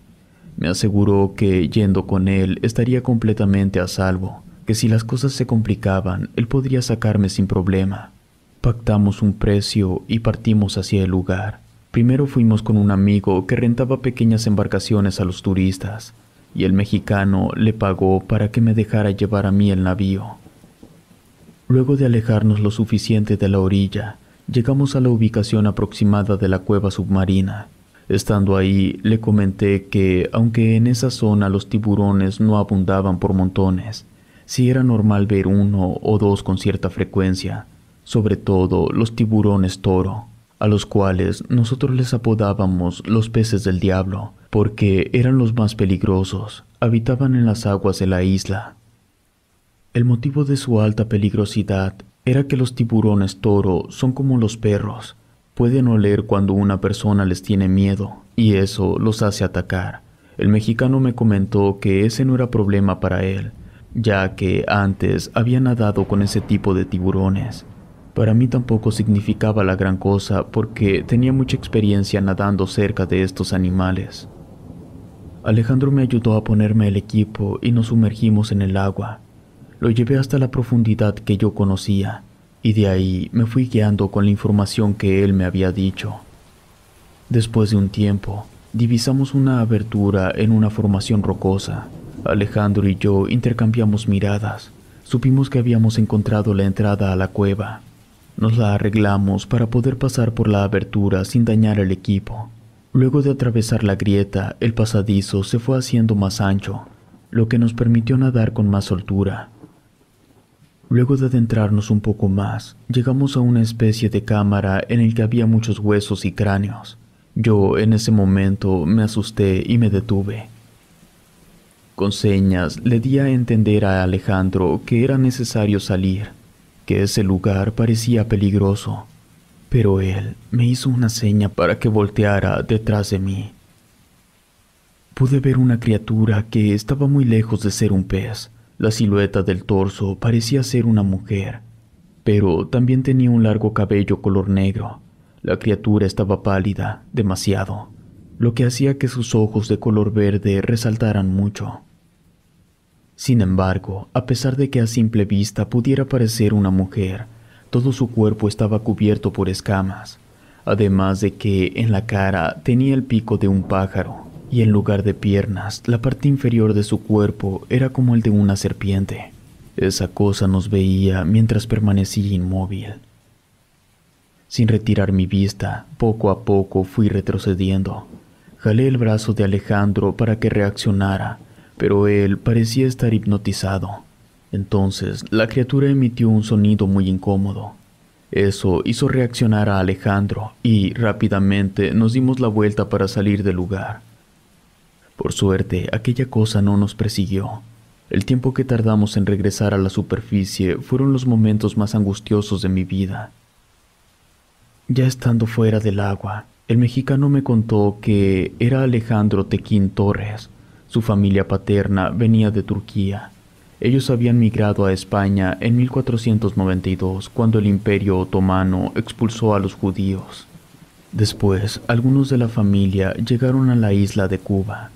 Me aseguró que, yendo con él, estaría completamente a salvo, que si las cosas se complicaban, él podría sacarme sin problema. Pactamos un precio y partimos hacia el lugar. Primero fuimos con un amigo que rentaba pequeñas embarcaciones a los turistas, y el mexicano le pagó para que me dejara llevar a mí el navío. Luego de alejarnos lo suficiente de la orilla, llegamos a la ubicación aproximada de la cueva submarina. Estando ahí, le comenté que, aunque en esa zona los tiburones no abundaban por montones, sí era normal ver uno o dos con cierta frecuencia, sobre todo los tiburones toro, a los cuales nosotros les apodábamos los peces del diablo, porque eran los más peligrosos, habitaban en las aguas de la isla. El motivo de su alta peligrosidad era que los tiburones toro son como los perros, pueden oler cuando una persona les tiene miedo, y eso los hace atacar. El mexicano me comentó que ese no era problema para él, ya que antes había nadado con ese tipo de tiburones. Para mí tampoco significaba la gran cosa porque tenía mucha experiencia nadando cerca de estos animales. Alejandro me ayudó a ponerme el equipo y nos sumergimos en el agua. Lo llevé hasta la profundidad que yo conocía y de ahí me fui guiando con la información que él me había dicho. Después de un tiempo, divisamos una abertura en una formación rocosa. Alejandro y yo intercambiamos miradas. Supimos que habíamos encontrado la entrada a la cueva. Nos la arreglamos para poder pasar por la abertura sin dañar el equipo. Luego de atravesar la grieta, el pasadizo se fue haciendo más ancho, lo que nos permitió nadar con más soltura. Luego de adentrarnos un poco más, llegamos a una especie de cámara en el que había muchos huesos y cráneos. Yo en ese momento me asusté y me detuve. Con señas le di a entender a Alejandro que era necesario salir, que ese lugar parecía peligroso, pero él me hizo una seña para que volteara detrás de mí. Pude ver una criatura que estaba muy lejos de ser un pez. La silueta del torso parecía ser una mujer, pero también tenía un largo cabello color negro. La criatura estaba pálida, demasiado, lo que hacía que sus ojos de color verde resaltaran mucho. Sin embargo, a pesar de que a simple vista pudiera parecer una mujer, todo su cuerpo estaba cubierto por escamas, además de que en la cara tenía el pico de un pájaro, y en lugar de piernas, la parte inferior de su cuerpo era como el de una serpiente. Esa cosa nos veía mientras permanecía inmóvil. Sin retirar mi vista, poco a poco fui retrocediendo. Jalé el brazo de Alejandro para que reaccionara, pero él parecía estar hipnotizado. Entonces, la criatura emitió un sonido muy incómodo. Eso hizo reaccionar a Alejandro y, rápidamente, nos dimos la vuelta para salir del lugar. Por suerte, aquella cosa no nos persiguió. El tiempo que tardamos en regresar a la superficie fueron los momentos más angustiosos de mi vida. Ya estando fuera del agua, el mexicano me contó que era Alejandro Tequín Torres. Su familia paterna venía de Turquía. Ellos habían migrado a España en 1492, cuando el Imperio Otomano expulsó a los judíos. Después, algunos de la familia llegaron a la isla de Cuba.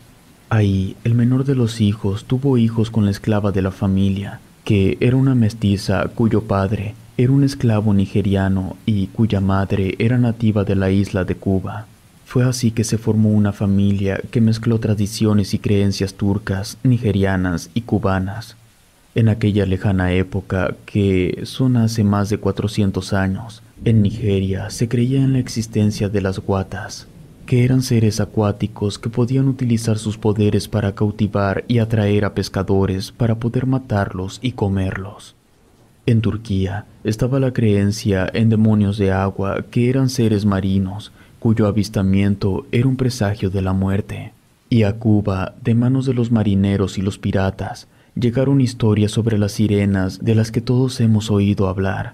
Ahí, el menor de los hijos tuvo hijos con la esclava de la familia, que era una mestiza cuyo padre era un esclavo nigeriano y cuya madre era nativa de la isla de Cuba. Fue así que se formó una familia que mezcló tradiciones y creencias turcas, nigerianas y cubanas. En aquella lejana época, que son hace más de 400 años, en Nigeria se creía en la existencia de las guatas, que eran seres acuáticos que podían utilizar sus poderes para cautivar y atraer a pescadores para poder matarlos y comerlos. En Turquía estaba la creencia en demonios de agua, que eran seres marinos cuyo avistamiento era un presagio de la muerte. Y a Cuba, de manos de los marineros y los piratas, llegaron historias sobre las sirenas de las que todos hemos oído hablar.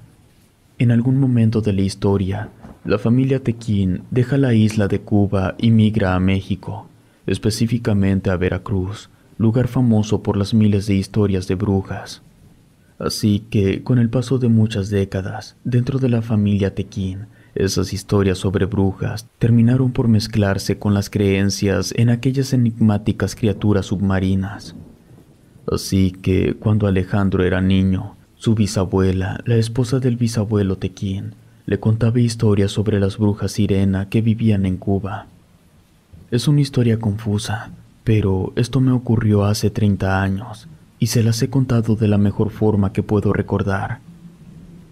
En algún momento de la historia, la familia Tequín deja la isla de Cuba y migra a México, específicamente a Veracruz, lugar famoso por las miles de historias de brujas. Así que, con el paso de muchas décadas, dentro de la familia Tequín, esas historias sobre brujas terminaron por mezclarse con las creencias en aquellas enigmáticas criaturas submarinas. Así que, cuando Alejandro era niño, su bisabuela, la esposa del bisabuelo Tequín, le contaba historias sobre las brujas sirena que vivían en Cuba. Es una historia confusa, pero esto me ocurrió hace 30 años y se las he contado de la mejor forma que puedo recordar.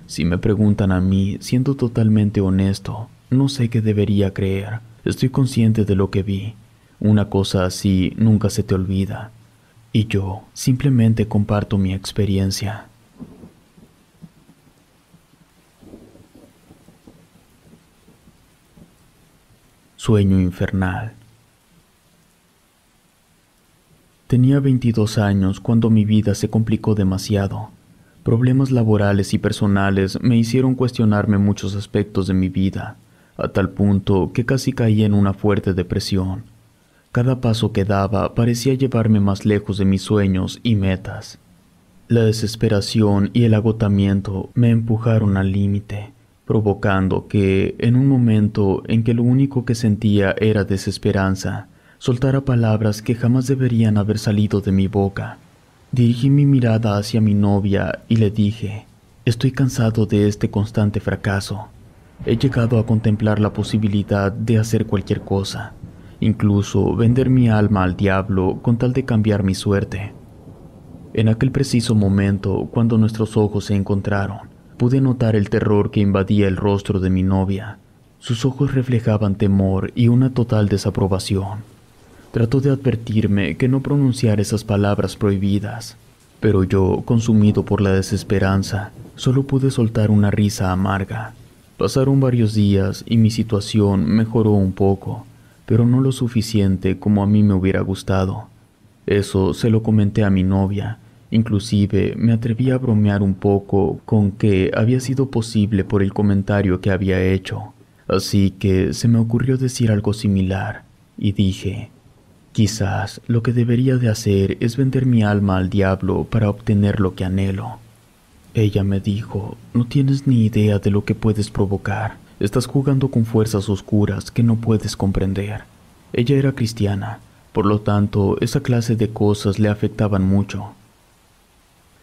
Si me preguntan a mí, siendo totalmente honesto, no sé qué debería creer. Estoy consciente de lo que vi. Una cosa así nunca se te olvida. Y yo simplemente comparto mi experiencia. Sueño infernal. Tenía 22 años cuando mi vida se complicó demasiado. Problemas laborales y personales me hicieron cuestionarme muchos aspectos de mi vida, a tal punto que casi caí en una fuerte depresión. Cada paso que daba parecía llevarme más lejos de mis sueños y metas. La desesperación y el agotamiento me empujaron al límite, provocando que, en un momento en que lo único que sentía era desesperanza, soltara palabras que jamás deberían haber salido de mi boca. Dirigí mi mirada hacia mi novia y le dije: «Estoy cansado de este constante fracaso. He llegado a contemplar la posibilidad de hacer cualquier cosa, incluso vender mi alma al diablo con tal de cambiar mi suerte». En aquel preciso momento, cuando nuestros ojos se encontraron, pude notar el terror que invadía el rostro de mi novia. Sus ojos reflejaban temor y una total desaprobación. Trató de advertirme que no pronunciara esas palabras prohibidas, pero yo, consumido por la desesperanza, solo pude soltar una risa amarga. Pasaron varios días y mi situación mejoró un poco, pero no lo suficiente como a mí me hubiera gustado. Eso se lo comenté a mi novia. Inclusive me atreví a bromear un poco con que había sido posible por el comentario que había hecho. Así que se me ocurrió decir algo similar, y dije: «Quizás lo que debería de hacer es vender mi alma al diablo para obtener lo que anhelo». Ella me dijo: «No tienes ni idea de lo que puedes provocar. Estás jugando con fuerzas oscuras que no puedes comprender». Ella era cristiana, por lo tanto, esa clase de cosas le afectaban mucho.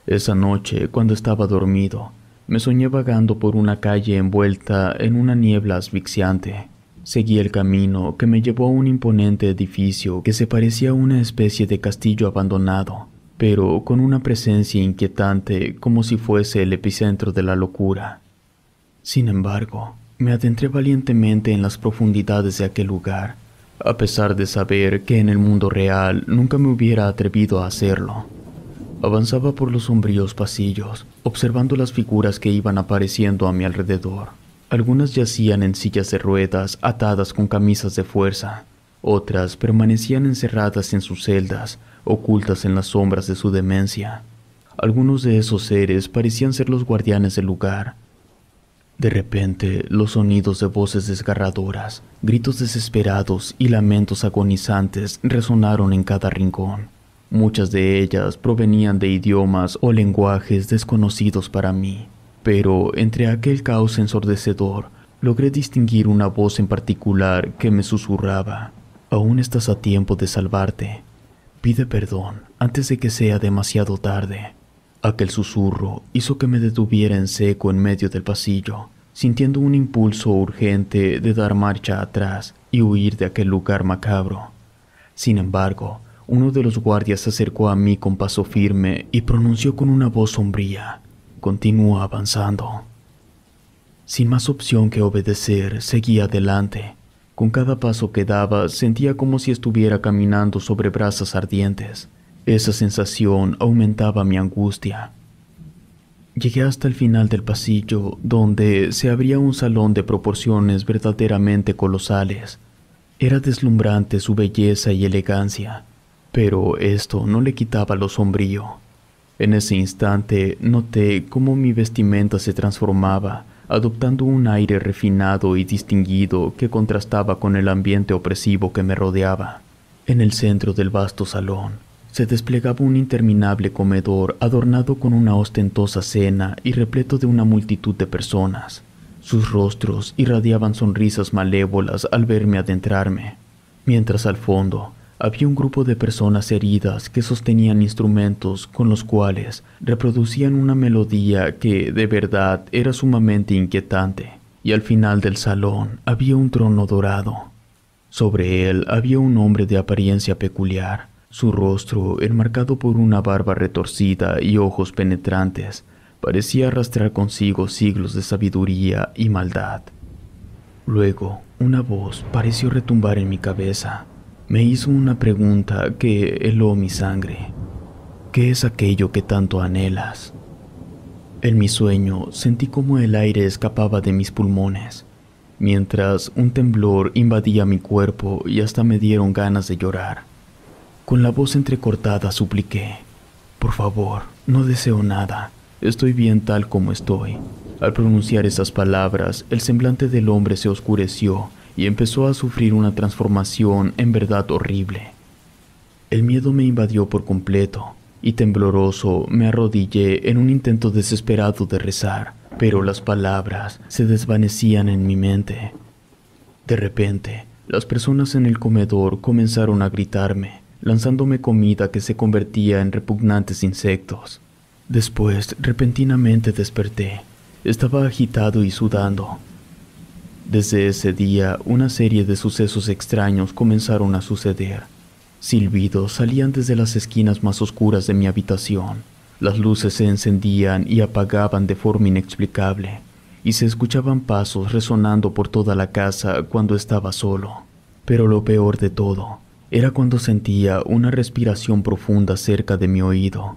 Esa noche, cuando estaba dormido, me soñé vagando por una calle envuelta en una niebla asfixiante. Seguí el camino que me llevó a un imponente edificio que se parecía a una especie de castillo abandonado, pero con una presencia inquietante, como si fuese el epicentro de la locura. Sin embargo, me adentré valientemente en las profundidades de aquel lugar, a pesar de saber que en el mundo real nunca me hubiera atrevido a hacerlo. Avanzaba por los sombríos pasillos, observando las figuras que iban apareciendo a mi alrededor. Algunas yacían en sillas de ruedas atadas con camisas de fuerza. Otras permanecían encerradas en sus celdas, ocultas en las sombras de su demencia. Algunos de esos seres parecían ser los guardianes del lugar. De repente, los sonidos de voces desgarradoras, gritos desesperados y lamentos agonizantes resonaron en cada rincón. Muchas de ellas provenían de idiomas o lenguajes desconocidos para mí, pero entre aquel caos ensordecedor logré distinguir una voz en particular que me susurraba: «Aún estás a tiempo de salvarte. Pide perdón antes de que sea demasiado tarde». Aquel susurro hizo que me detuviera en seco en medio del pasillo, sintiendo un impulso urgente de dar marcha atrás y huir de aquel lugar macabro. Sin embargo, uno de los guardias se acercó a mí con paso firme y pronunció con una voz sombría: «Continúa avanzando». Sin más opción que obedecer, seguí adelante. Con cada paso que daba, sentía como si estuviera caminando sobre brasas ardientes. Esa sensación aumentaba mi angustia. Llegué hasta el final del pasillo, donde se abría un salón de proporciones verdaderamente colosales. Era deslumbrante su belleza y elegancia, pero esto no le quitaba lo sombrío. En ese instante noté cómo mi vestimenta se transformaba, adoptando un aire refinado y distinguido que contrastaba con el ambiente opresivo que me rodeaba. En el centro del vasto salón se desplegaba un interminable comedor adornado con una ostentosa cena y repleto de una multitud de personas. Sus rostros irradiaban sonrisas malévolas al verme adentrarme, mientras al fondo había un grupo de personas heridas que sostenían instrumentos con los cuales reproducían una melodía que de verdad era sumamente inquietante, y al final del salón había un trono dorado. Sobre él había un hombre de apariencia peculiar. Su rostro, enmarcado por una barba retorcida y ojos penetrantes, parecía arrastrar consigo siglos de sabiduría y maldad. Luego, una voz pareció retumbar en mi cabeza. Me hizo una pregunta que heló mi sangre: «¿Qué es aquello que tanto anhelas?». En mi sueño sentí como el aire escapaba de mis pulmones, mientras un temblor invadía mi cuerpo y hasta me dieron ganas de llorar. Con la voz entrecortada supliqué: «Por favor, no deseo nada. Estoy bien tal como estoy». Al pronunciar esas palabras, el semblante del hombre se oscureció y empezó a sufrir una transformación en verdad horrible. El miedo me invadió por completo y tembloroso me arrodillé en un intento desesperado de rezar, pero las palabras se desvanecían en mi mente. De repente, las personas en el comedor comenzaron a gritarme, lanzándome comida que se convertía en repugnantes insectos. Después, repentinamente desperté. Estaba agitado y sudando. Desde ese día, una serie de sucesos extraños comenzaron a suceder. Silbidos salían desde las esquinas más oscuras de mi habitación. Las luces se encendían y apagaban de forma inexplicable, y se escuchaban pasos resonando por toda la casa cuando estaba solo. Pero lo peor de todo era cuando sentía una respiración profunda cerca de mi oído.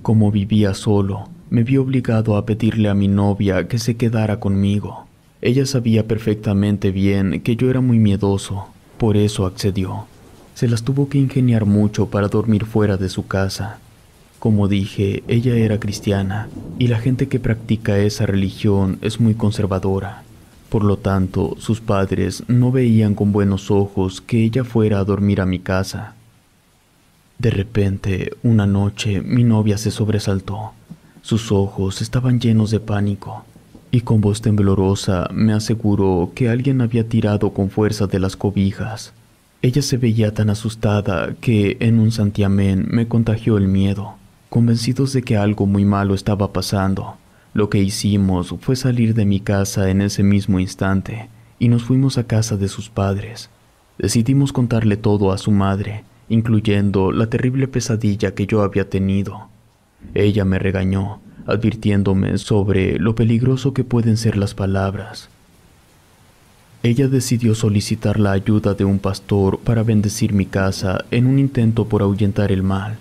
Como vivía solo, me vi obligado a pedirle a mi novia que se quedara conmigo. Ella sabía perfectamente bien que yo era muy miedoso, por eso accedió. Se las tuvo que ingeniar mucho para dormir fuera de su casa. Como dije, ella era cristiana, y la gente que practica esa religión es muy conservadora. Por lo tanto, sus padres no veían con buenos ojos que ella fuera a dormir a mi casa. De repente, una noche, mi novia se sobresaltó. Sus ojos estaban llenos de pánico, y con voz temblorosa me aseguró que alguien había tirado con fuerza de las cobijas. Ella se veía tan asustada que, en un santiamén, me contagió el miedo. Convencidos de que algo muy malo estaba pasando, lo que hicimos fue salir de mi casa en ese mismo instante, y nos fuimos a casa de sus padres. Decidimos contarle todo a su madre, incluyendo la terrible pesadilla que yo había tenido. Ella me regañó, advirtiéndome sobre lo peligroso que pueden ser las palabras. Ella decidió solicitar la ayuda de un pastor para bendecir mi casa en un intento por ahuyentar el mal.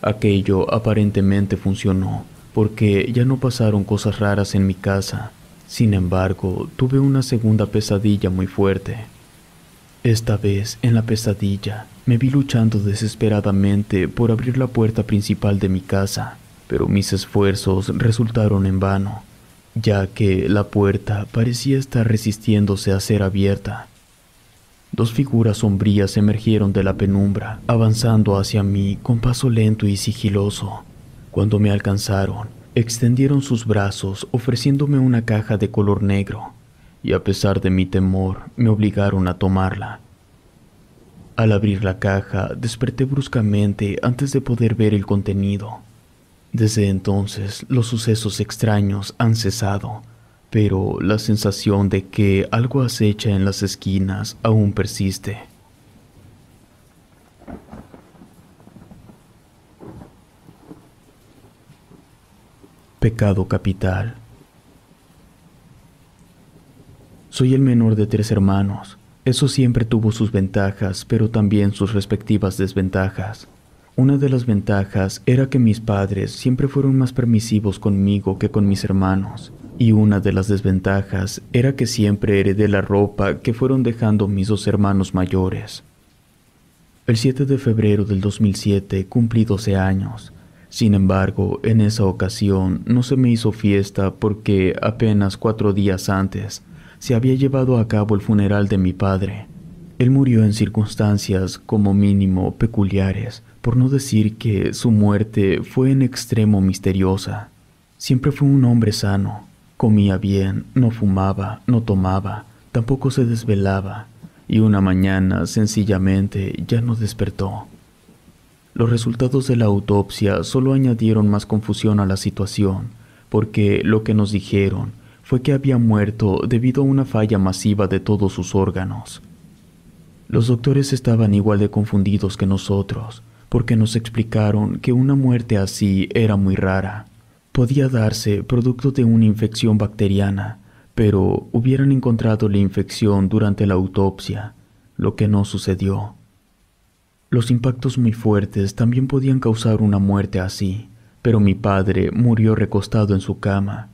Aquello aparentemente funcionó, porque ya no pasaron cosas raras en mi casa. Sin embargo, tuve una segunda pesadilla muy fuerte. Esta vez, en la pesadilla, me vi luchando desesperadamente por abrir la puerta principal de mi casa, pero mis esfuerzos resultaron en vano, ya que la puerta parecía estar resistiéndose a ser abierta. Dos figuras sombrías emergieron de la penumbra, avanzando hacia mí con paso lento y sigiloso. Cuando me alcanzaron, extendieron sus brazos ofreciéndome una caja de color negro. y a pesar de mi temor, me obligaron a tomarla. Al abrir la caja, desperté bruscamente antes de poder ver el contenido. Desde entonces, los sucesos extraños han cesado, pero la sensación de que algo acecha en las esquinas aún persiste. Pecado capital. Soy el menor de 3 hermanos. Eso siempre tuvo sus ventajas, pero también sus respectivas desventajas. Una de las ventajas era que mis padres siempre fueron más permisivos conmigo que con mis hermanos, y una de las desventajas era que siempre heredé la ropa que fueron dejando mis 2 hermanos mayores. El 7 de febrero del 2007 cumplí 12 años. Sin embargo, en esa ocasión no se me hizo fiesta porque apenas 4 días antes se había llevado a cabo el funeral de mi padre. Él murió en circunstancias como mínimo peculiares, por no decir que su muerte fue en extremo misteriosa. Siempre fue un hombre sano, comía bien, no fumaba, no tomaba, tampoco se desvelaba, y una mañana sencillamente ya no despertó. Los resultados de la autopsia solo añadieron más confusión a la situación, porque lo que nos dijeron fue que había muerto debido a una falla masiva de todos sus órganos. Los doctores estaban igual de confundidos que nosotros, porque nos explicaron que una muerte así era muy rara. Podía darse producto de una infección bacteriana, pero hubieran encontrado la infección durante la autopsia, lo que no sucedió. Los impactos muy fuertes también podían causar una muerte así, pero mi padre murió recostado en su cama,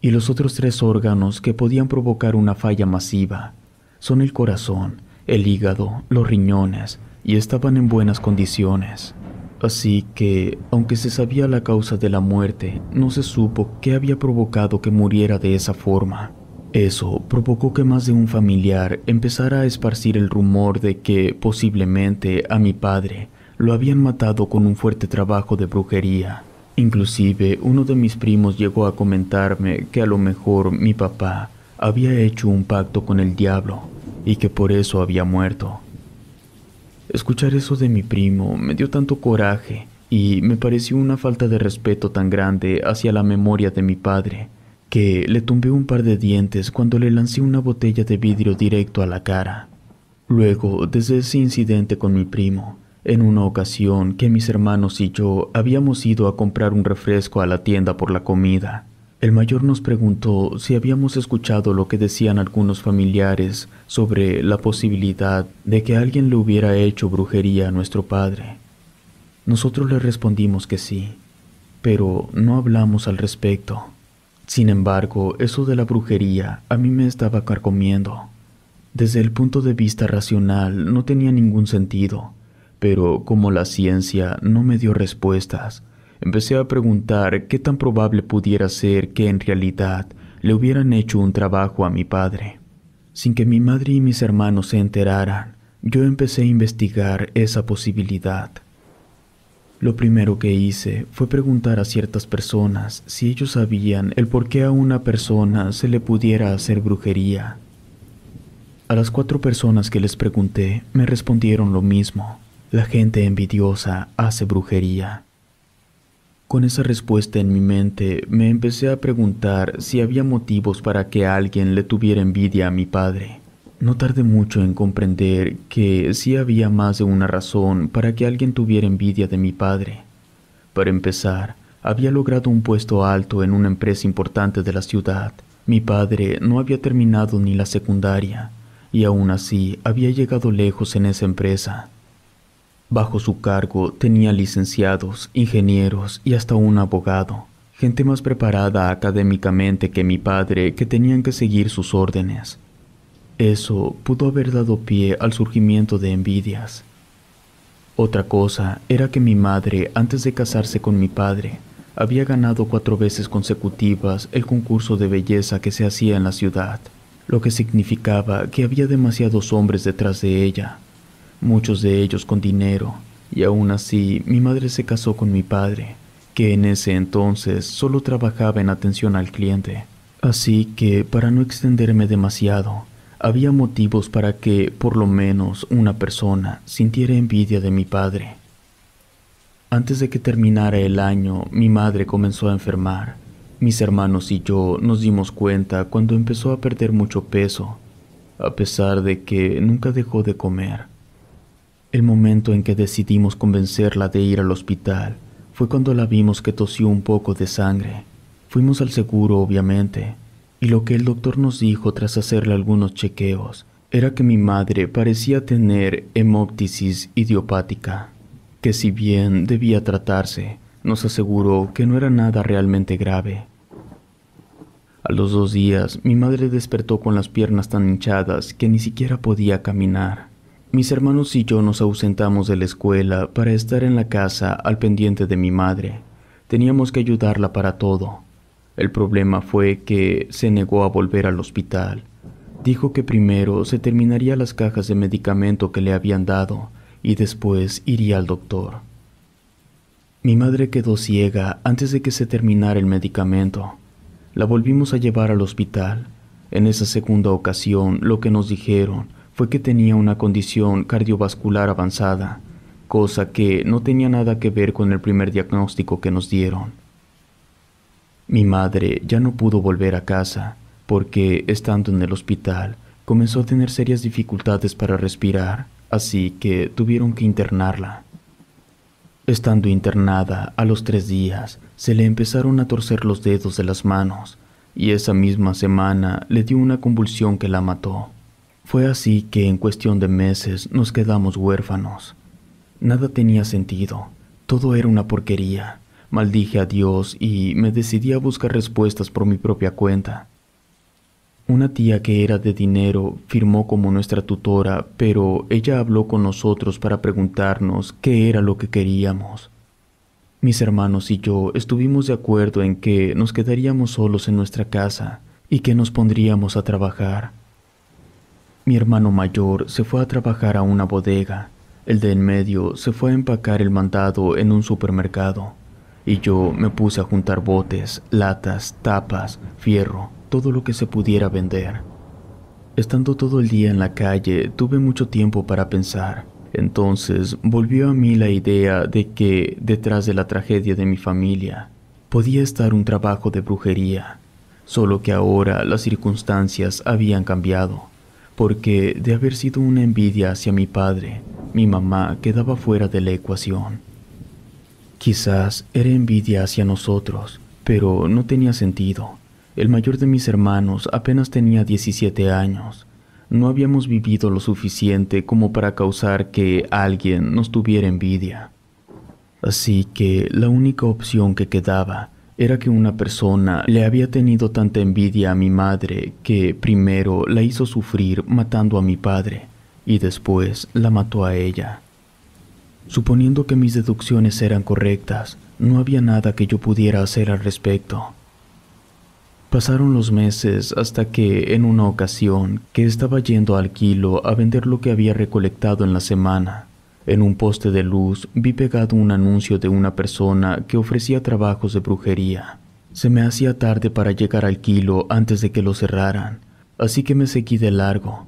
y los otros 3 órganos que podían provocar una falla masiva son el corazón, el hígado, los riñones, y estaban en buenas condiciones. Así que, aunque se sabía la causa de la muerte, no se supo qué había provocado que muriera de esa forma. Eso provocó que más de un familiar empezara a esparcir el rumor de que, posiblemente, a mi padre lo habían matado con un fuerte trabajo de brujería. Inclusive, uno de mis primos llegó a comentarme que a lo mejor mi papá había hecho un pacto con el diablo y que por eso había muerto. Escuchar eso de mi primo me dio tanto coraje y me pareció una falta de respeto tan grande hacia la memoria de mi padre, que le tumbé un par de dientes cuando le lancé una botella de vidrio directo a la cara. Luego, desde ese incidente con mi primo, en una ocasión que mis hermanos y yo habíamos ido a comprar un refresco a la tienda por la comida, el mayor nos preguntó si habíamos escuchado lo que decían algunos familiares sobre la posibilidad de que alguien le hubiera hecho brujería a nuestro padre. Nosotros le respondimos que sí, pero no hablamos al respecto. Sin embargo, eso de la brujería a mí me estaba carcomiendo. Desde el punto de vista racional no tenía ningún sentido, pero como la ciencia no me dio respuestas, empecé a preguntar qué tan probable pudiera ser que en realidad le hubieran hecho un trabajo a mi padre. Sin que mi madre y mis hermanos se enteraran, yo empecé a investigar esa posibilidad. Lo primero que hice fue preguntar a ciertas personas si ellos sabían el por qué a una persona se le pudiera hacer brujería. A las 4 personas que les pregunté me respondieron lo mismo: la gente envidiosa hace brujería. Con esa respuesta en mi mente me empecé a preguntar si había motivos para que alguien le tuviera envidia a mi padre. No tardé mucho en comprender que sí había más de una razón para que alguien tuviera envidia de mi padre. Para empezar, había logrado un puesto alto en una empresa importante de la ciudad. Mi padre no había terminado ni la secundaria, y aún así había llegado lejos en esa empresa. Bajo su cargo tenía licenciados, ingenieros y hasta un abogado, gente más preparada académicamente que mi padre que tenían que seguir sus órdenes. Eso pudo haber dado pie al surgimiento de envidias. Otra cosa era que mi madre, antes de casarse con mi padre, había ganado 4 veces consecutivas el concurso de belleza que se hacía en la ciudad, lo que significaba que había demasiados hombres detrás de ella, muchos de ellos con dinero, y aún así mi madre se casó con mi padre, que en ese entonces solo trabajaba en atención al cliente. Así que, para no extenderme demasiado, había motivos para que, por lo menos, una persona sintiera envidia de mi padre. Antes de que terminara el año, mi madre comenzó a enfermar. Mis hermanos y yo nos dimos cuenta cuando empezó a perder mucho peso, a pesar de que nunca dejó de comer. El momento en que decidimos convencerla de ir al hospital fue cuando la vimos que tosió un poco de sangre. Fuimos al seguro, obviamente, y lo que el doctor nos dijo tras hacerle algunos chequeos era que mi madre parecía tener hemoptisis idiopática, que si bien debía tratarse, nos aseguró que no era nada realmente grave. A los 2 días, mi madre despertó con las piernas tan hinchadas que ni siquiera podía caminar. Mis hermanos y yo nos ausentamos de la escuela para estar en la casa al pendiente de mi madre. Teníamos que ayudarla para todo. El problema fue que se negó a volver al hospital. Dijo que primero se terminaría las cajas de medicamento que le habían dado y después iría al doctor. Mi madre quedó ciega antes de que se terminara el medicamento. La volvimos a llevar al hospital. En esa segunda ocasión, lo que nos dijeron fue que tenía una condición cardiovascular avanzada, cosa que no tenía nada que ver con el primer diagnóstico que nos dieron. Mi madre ya no pudo volver a casa porque, estando en el hospital, comenzó a tener serias dificultades para respirar, así que tuvieron que internarla. Estando internada, a los 3 días, se le empezaron a torcer los dedos de las manos y esa misma semana le dio una convulsión que la mató. Fue así que en cuestión de meses nos quedamos huérfanos. Nada tenía sentido, todo era una porquería. Maldije a Dios y me decidí a buscar respuestas por mi propia cuenta. Una tía que era de dinero firmó como nuestra tutora, pero ella habló con nosotros para preguntarnos qué era lo que queríamos. Mis hermanos y yo estuvimos de acuerdo en que nos quedaríamos solos en nuestra casa y que nos pondríamos a trabajar. Mi hermano mayor se fue a trabajar a una bodega, el de en medio se fue a empacar el mandado en un supermercado. Y yo me puse a juntar botes, latas, tapas, fierro, todo lo que se pudiera vender. Estando todo el día en la calle, tuve mucho tiempo para pensar. Entonces volvió a mí la idea de que, detrás de la tragedia de mi familia, podía estar un trabajo de brujería. Solo que ahora las circunstancias habían cambiado, porque de haber sido una envidia hacia mi padre, mi mamá quedaba fuera de la ecuación. Quizás era envidia hacia nosotros, pero no tenía sentido. El mayor de mis hermanos apenas tenía 17 años. No habíamos vivido lo suficiente como para causar que alguien nos tuviera envidia. Así que la única opción que quedaba era que una persona le había tenido tanta envidia a mi madre que primero la hizo sufrir matando a mi padre y después la mató a ella. Suponiendo que mis deducciones eran correctas, no había nada que yo pudiera hacer al respecto. Pasaron los meses hasta que, en una ocasión, que estaba yendo al kilo a vender lo que había recolectado en la semana, en un poste de luz vi pegado un anuncio de una persona que ofrecía trabajos de brujería. Se me hacía tarde para llegar al kilo antes de que lo cerraran, así que me seguí de largo.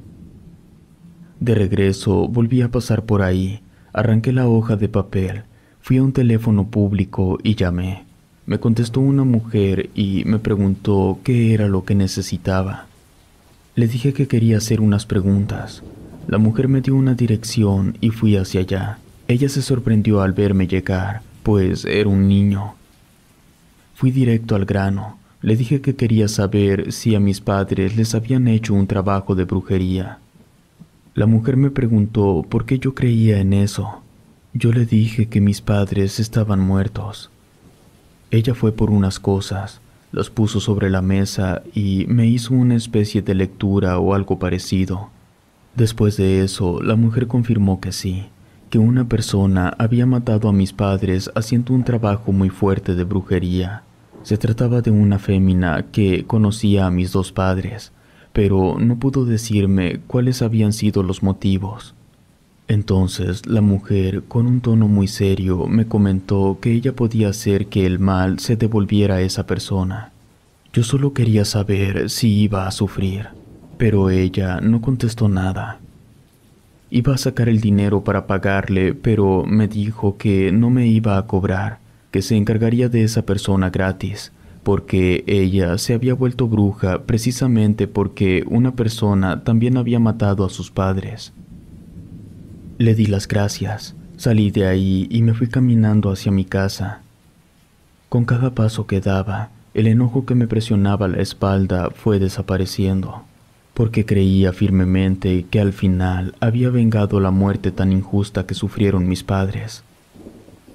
De regreso, volví a pasar por ahí. Arranqué la hoja de papel, fui a un teléfono público y llamé. Me contestó una mujer y me preguntó qué era lo que necesitaba. Le dije que quería hacer unas preguntas. La mujer me dio una dirección y fui hacia allá. Ella se sorprendió al verme llegar, pues era un niño. Fui directo al grano. Le dije que quería saber si a mis padres les habían hecho un trabajo de brujería. La mujer me preguntó por qué yo creía en eso. Yo le dije que mis padres estaban muertos. Ella fue por unas cosas, las puso sobre la mesa y me hizo una especie de lectura o algo parecido. Después de eso, la mujer confirmó que sí, que una persona había matado a mis padres haciendo un trabajo muy fuerte de brujería. Se trataba de una fémina que conocía a mis 2 padres. Pero no pudo decirme cuáles habían sido los motivos. Entonces la mujer, con un tono muy serio, me comentó que ella podía hacer que el mal se devolviera a esa persona. Yo solo quería saber si iba a sufrir, pero ella no contestó nada. Iba a sacar el dinero para pagarle, pero me dijo que no me iba a cobrar, que se encargaría de esa persona gratis, porque ella se había vuelto bruja precisamente porque una persona también había matado a sus padres. Le di las gracias, salí de ahí y me fui caminando hacia mi casa. Con cada paso que daba, el enojo que me presionaba la espalda fue desapareciendo, porque creía firmemente que al final había vengado la muerte tan injusta que sufrieron mis padres.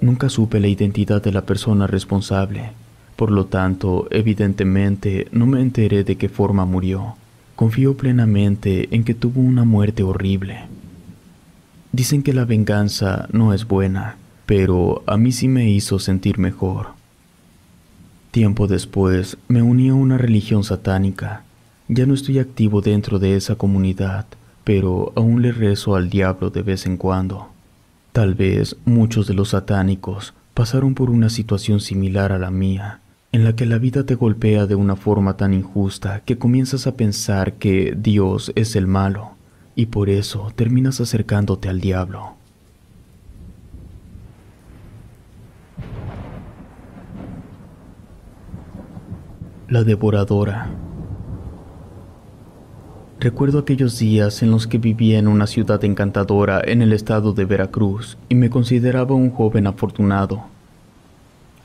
Nunca supe la identidad de la persona responsable, por lo tanto, evidentemente, no me enteré de qué forma murió. Confío plenamente en que tuvo una muerte horrible. Dicen que la venganza no es buena, pero a mí sí me hizo sentir mejor. Tiempo después, me uní a una religión satánica. Ya no estoy activo dentro de esa comunidad, pero aún le rezo al diablo de vez en cuando. Tal vez muchos de los satánicos pasaron por una situación similar a la mía, en la que la vida te golpea de una forma tan injusta que comienzas a pensar que Dios es el malo, y por eso terminas acercándote al diablo. La devoradora. Recuerdo aquellos días en los que vivía en una ciudad encantadora en el estado de Veracruz y me consideraba un joven afortunado.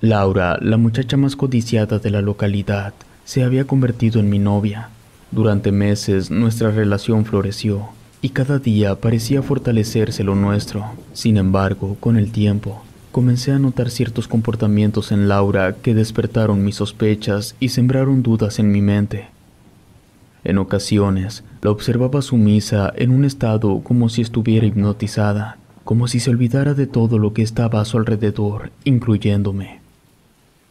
Laura, la muchacha más codiciada de la localidad, se había convertido en mi novia. Durante meses nuestra relación floreció y cada día parecía fortalecerse lo nuestro. Sin embargo, con el tiempo, comencé a notar ciertos comportamientos en Laura que despertaron mis sospechas y sembraron dudas en mi mente. En ocasiones, la observaba sumisa en un estado como si estuviera hipnotizada, como si se olvidara de todo lo que estaba a su alrededor, incluyéndome.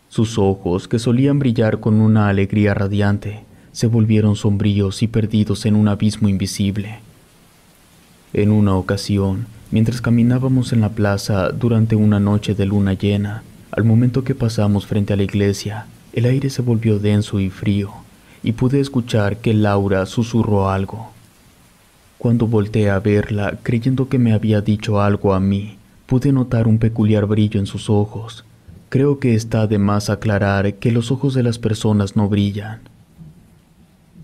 Sus ojos, que solían brillar con una alegría radiante, se volvieron sombríos y perdidos en un abismo invisible. En una ocasión, mientras caminábamos en la plaza durante una noche de luna llena, al momento que pasamos frente a la iglesia, el aire se volvió denso y frío, y pude escuchar que Laura susurró algo. Cuando volteé a verla, creyendo que me había dicho algo a mí, pude notar un peculiar brillo en sus ojos. Creo que está de más aclarar que los ojos de las personas no brillan.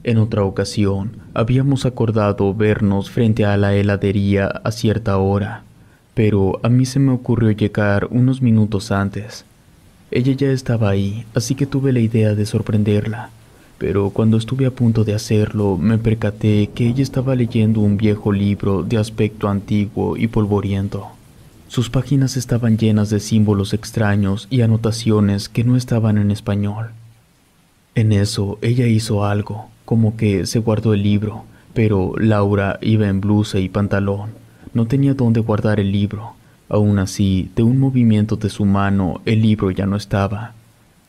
En otra ocasión, habíamos acordado vernos frente a la heladería a cierta hora, pero a mí se me ocurrió llegar unos minutos antes. Ella ya estaba ahí, así que tuve la idea de sorprenderla. Pero cuando estuve a punto de hacerlo, me percaté que ella estaba leyendo un viejo libro de aspecto antiguo y polvoriento. Sus páginas estaban llenas de símbolos extraños y anotaciones que no estaban en español. En eso, ella hizo algo, como que se guardó el libro, pero Laura iba en blusa y pantalón. No tenía dónde guardar el libro. Aún así, de un movimiento de su mano, el libro ya no estaba.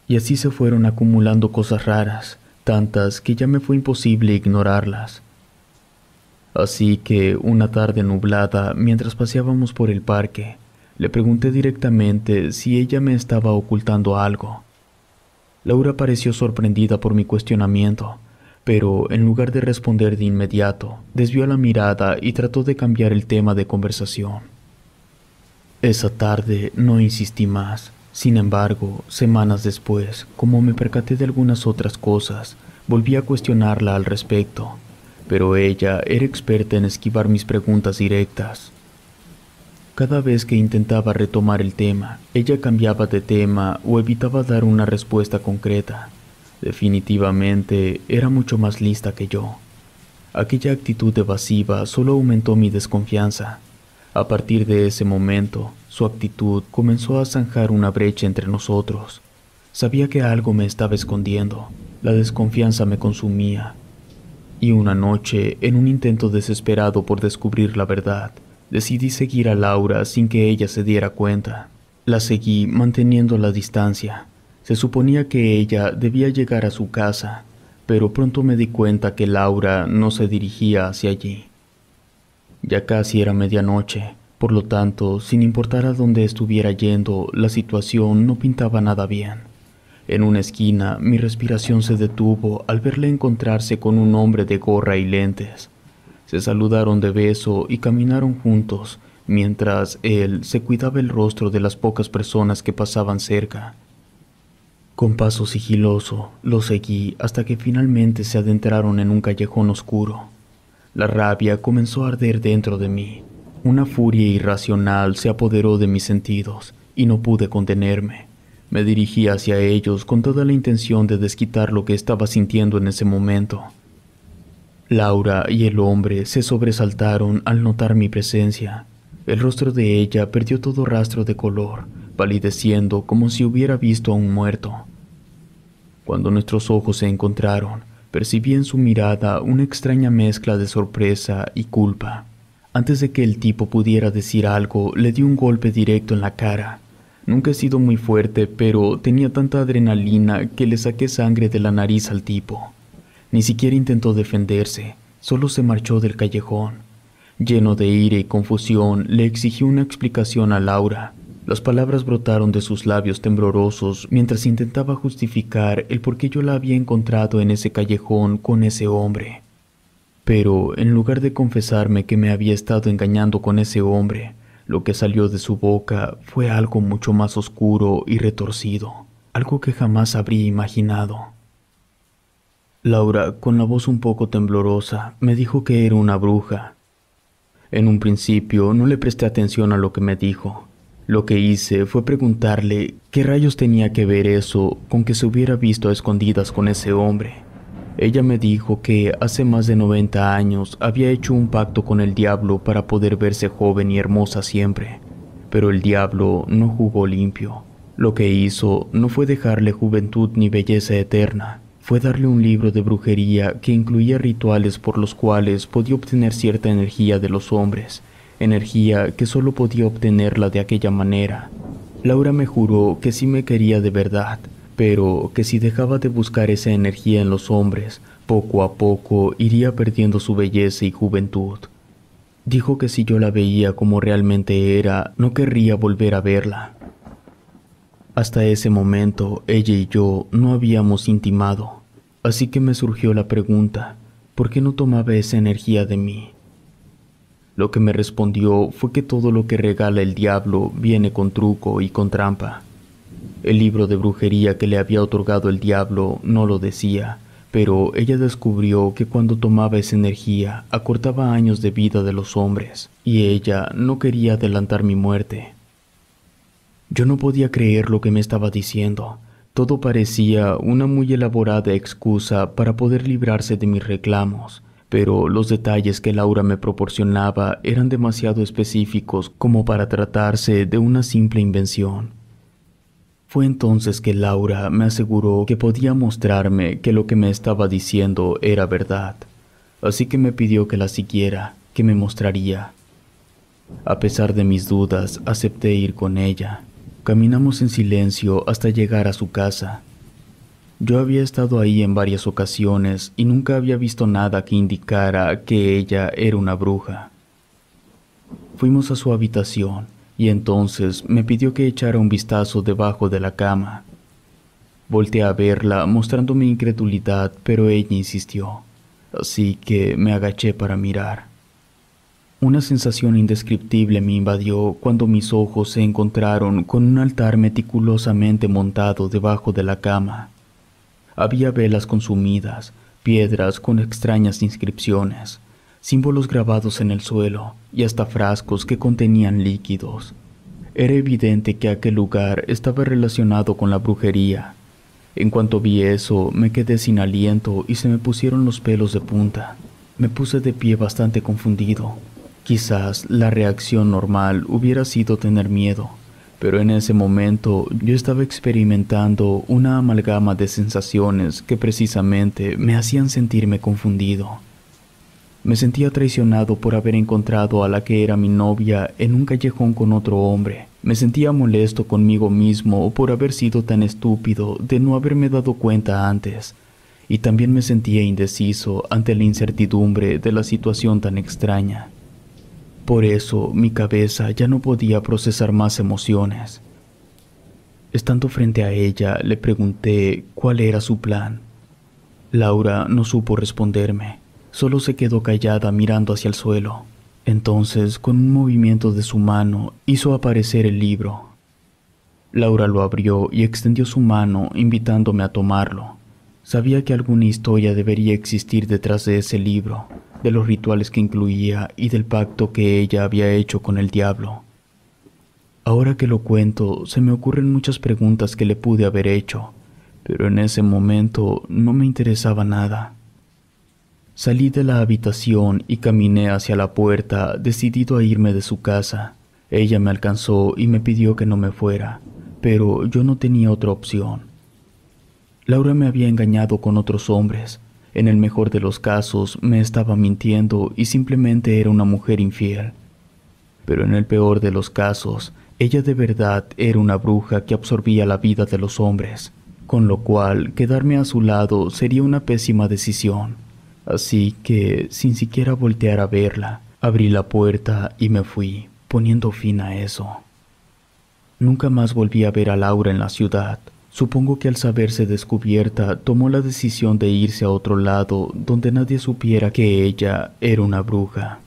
Y así se fueron acumulando cosas raras, tantas que ya me fue imposible ignorarlas. Así que, una tarde nublada, mientras paseábamos por el parque, le pregunté directamente si ella me estaba ocultando algo. Laura pareció sorprendida por mi cuestionamiento, pero en lugar de responder de inmediato, desvió la mirada y trató de cambiar el tema de conversación. Esa tarde no insistí más. Sin embargo, semanas después, como me percaté de algunas otras cosas, volví a cuestionarla al respecto, pero ella era experta en esquivar mis preguntas directas. Cada vez que intentaba retomar el tema, ella cambiaba de tema o evitaba dar una respuesta concreta. Definitivamente, era mucho más lista que yo. Aquella actitud evasiva solo aumentó mi desconfianza. A partir de ese momento, su actitud comenzó a zanjar una brecha entre nosotros. Sabía que algo me estaba escondiendo. La desconfianza me consumía. Y una noche, en un intento desesperado por descubrir la verdad, decidí seguir a Laura sin que ella se diera cuenta. La seguí manteniendo la distancia. Se suponía que ella debía llegar a su casa, pero pronto me di cuenta que Laura no se dirigía hacia allí. Ya casi era medianoche. Por lo tanto, sin importar a dónde estuviera yendo, la situación no pintaba nada bien. En una esquina, mi respiración se detuvo al verle encontrarse con un hombre de gorra y lentes. Se saludaron de beso y caminaron juntos, mientras él se cuidaba el rostro de las pocas personas que pasaban cerca. Con paso sigiloso, lo seguí hasta que finalmente se adentraron en un callejón oscuro. La rabia comenzó a arder dentro de mí. Una furia irracional se apoderó de mis sentidos y no pude contenerme. Me dirigí hacia ellos con toda la intención de desquitar lo que estaba sintiendo en ese momento. Laura y el hombre se sobresaltaron al notar mi presencia. El rostro de ella perdió todo rastro de color, palideciendo como si hubiera visto a un muerto. Cuando nuestros ojos se encontraron, percibí en su mirada una extraña mezcla de sorpresa y culpa. Antes de que el tipo pudiera decir algo, le di un golpe directo en la cara. Nunca he sido muy fuerte, pero tenía tanta adrenalina que le saqué sangre de la nariz al tipo. Ni siquiera intentó defenderse, solo se marchó del callejón. Lleno de ira y confusión, le exigí una explicación a Laura. Las palabras brotaron de sus labios temblorosos mientras intentaba justificar el por qué yo la había encontrado en ese callejón con ese hombre. Pero, en lugar de confesarme que me había estado engañando con ese hombre, lo que salió de su boca fue algo mucho más oscuro y retorcido, algo que jamás habría imaginado. Laura, con la voz un poco temblorosa, me dijo que era una bruja. En un principio no le presté atención a lo que me dijo. Lo que hice fue preguntarle qué rayos tenía que ver eso con que se hubiera visto a escondidas con ese hombre. Ella me dijo que hace más de 90 años había hecho un pacto con el diablo para poder verse joven y hermosa siempre, pero el diablo no jugó limpio. Lo que hizo no fue dejarle juventud ni belleza eterna, fue darle un libro de brujería que incluía rituales por los cuales podía obtener cierta energía de los hombres, energía que solo podía obtenerla de aquella manera. Laura me juró que sí me quería de verdad, pero que si dejaba de buscar esa energía en los hombres, poco a poco iría perdiendo su belleza y juventud. Dijo que si yo la veía como realmente era, no querría volver a verla. Hasta ese momento, ella y yo no habíamos intimado, así que me surgió la pregunta, ¿por qué no tomaba esa energía de mí? Lo que me respondió fue que todo lo que regala el diablo viene con truco y con trampa. El libro de brujería que le había otorgado el diablo no lo decía, pero ella descubrió que cuando tomaba esa energía acortaba años de vida de los hombres, y ella no quería adelantar mi muerte. Yo no podía creer lo que me estaba diciendo. Todo parecía una muy elaborada excusa para poder librarse de mis reclamos. Pero los detalles que Laura me proporcionaba eran demasiado específicos como para tratarse de una simple invención. Fue entonces que Laura me aseguró que podía mostrarme que lo que me estaba diciendo era verdad, así que me pidió que la siguiera, que me mostraría. A pesar de mis dudas, acepté ir con ella. Caminamos en silencio hasta llegar a su casa. Yo había estado ahí en varias ocasiones y nunca había visto nada que indicara que ella era una bruja. Fuimos a su habitación y entonces me pidió que echara un vistazo debajo de la cama. Volteé a verla mostrando mi incredulidad, pero ella insistió, así que me agaché para mirar. Una sensación indescriptible me invadió cuando mis ojos se encontraron con un altar meticulosamente montado debajo de la cama. Había velas consumidas, piedras con extrañas inscripciones, símbolos grabados en el suelo y hasta frascos que contenían líquidos. Era evidente que aquel lugar estaba relacionado con la brujería. En cuanto vi eso, me quedé sin aliento y se me pusieron los pelos de punta. Me puse de pie bastante confundido. Quizás la reacción normal hubiera sido tener miedo. Pero en ese momento yo estaba experimentando una amalgama de sensaciones que precisamente me hacían sentirme confundido. Me sentía traicionado por haber encontrado a la que era mi novia en un callejón con otro hombre. Me sentía molesto conmigo mismo por haber sido tan estúpido de no haberme dado cuenta antes. Y también me sentía indeciso ante la incertidumbre de la situación tan extraña. Por eso, mi cabeza ya no podía procesar más emociones. Estando frente a ella, le pregunté cuál era su plan. Laura no supo responderme, solo se quedó callada mirando hacia el suelo. Entonces, con un movimiento de su mano, hizo aparecer el libro. Laura lo abrió y extendió su mano, invitándome a tomarlo. Sabía que alguna historia debería existir detrás de ese libro, de los rituales que incluía y del pacto que ella había hecho con el diablo. Ahora que lo cuento, se me ocurren muchas preguntas que le pude haber hecho, pero en ese momento no me interesaba nada. Salí de la habitación y caminé hacia la puerta, decidido a irme de su casa. Ella me alcanzó y me pidió que no me fuera, pero yo no tenía otra opción. Laura me había engañado con otros hombres. En el mejor de los casos, me estaba mintiendo y simplemente era una mujer infiel. Pero en el peor de los casos, ella de verdad era una bruja que absorbía la vida de los hombres, con lo cual quedarme a su lado sería una pésima decisión. Así que, sin siquiera voltear a verla, abrí la puerta y me fui, poniendo fin a eso. Nunca más volví a ver a Laura en la ciudad. Supongo que al saberse descubierta, tomó la decisión de irse a otro lado donde nadie supiera que ella era una bruja.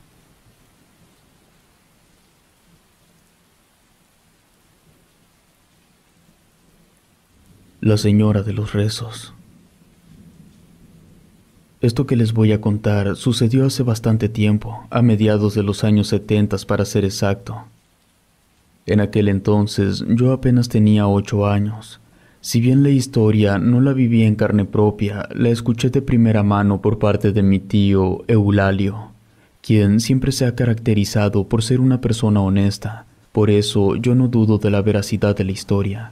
La señora de los rezos. Esto que les voy a contar sucedió hace bastante tiempo, a mediados de los años 70 para ser exacto. En aquel entonces yo apenas tenía 8 años. Si bien la historia no la viví en carne propia, la escuché de primera mano por parte de mi tío Eulalio, quien siempre se ha caracterizado por ser una persona honesta, por eso yo no dudo de la veracidad de la historia.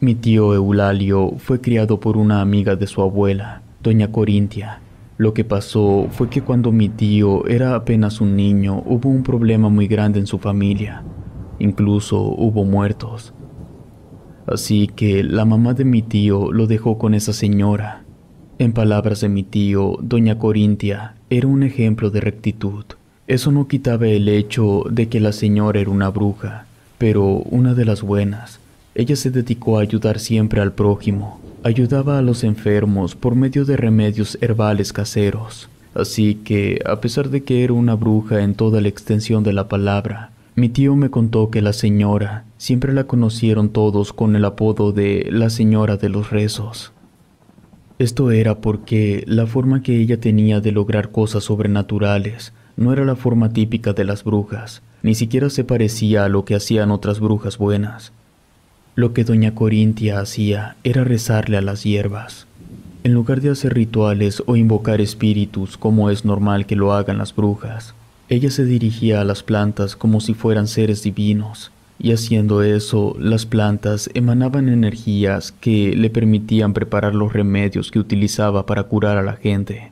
Mi tío Eulalio fue criado por una amiga de su abuela, Doña Corintia. Lo que pasó fue que cuando mi tío era apenas un niño, hubo un problema muy grande en su familia, incluso hubo muertos. Así que la mamá de mi tío lo dejó con esa señora. En palabras de mi tío, Doña Corintia era un ejemplo de rectitud. Eso no quitaba el hecho de que la señora era una bruja, pero una de las buenas. Ella se dedicó a ayudar siempre al prójimo. Ayudaba a los enfermos por medio de remedios herbales caseros. Así que, a pesar de que era una bruja en toda la extensión de la palabra, mi tío me contó que la señora, siempre la conocieron todos con el apodo de la señora de los rezos. Esto era porque la forma que ella tenía de lograr cosas sobrenaturales no era la forma típica de las brujas, ni siquiera se parecía a lo que hacían otras brujas buenas. Lo que Doña Corintia hacía era rezarle a las hierbas. En lugar de hacer rituales o invocar espíritus como es normal que lo hagan las brujas, ella se dirigía a las plantas como si fueran seres divinos, y haciendo eso, las plantas emanaban energías que le permitían preparar los remedios que utilizaba para curar a la gente.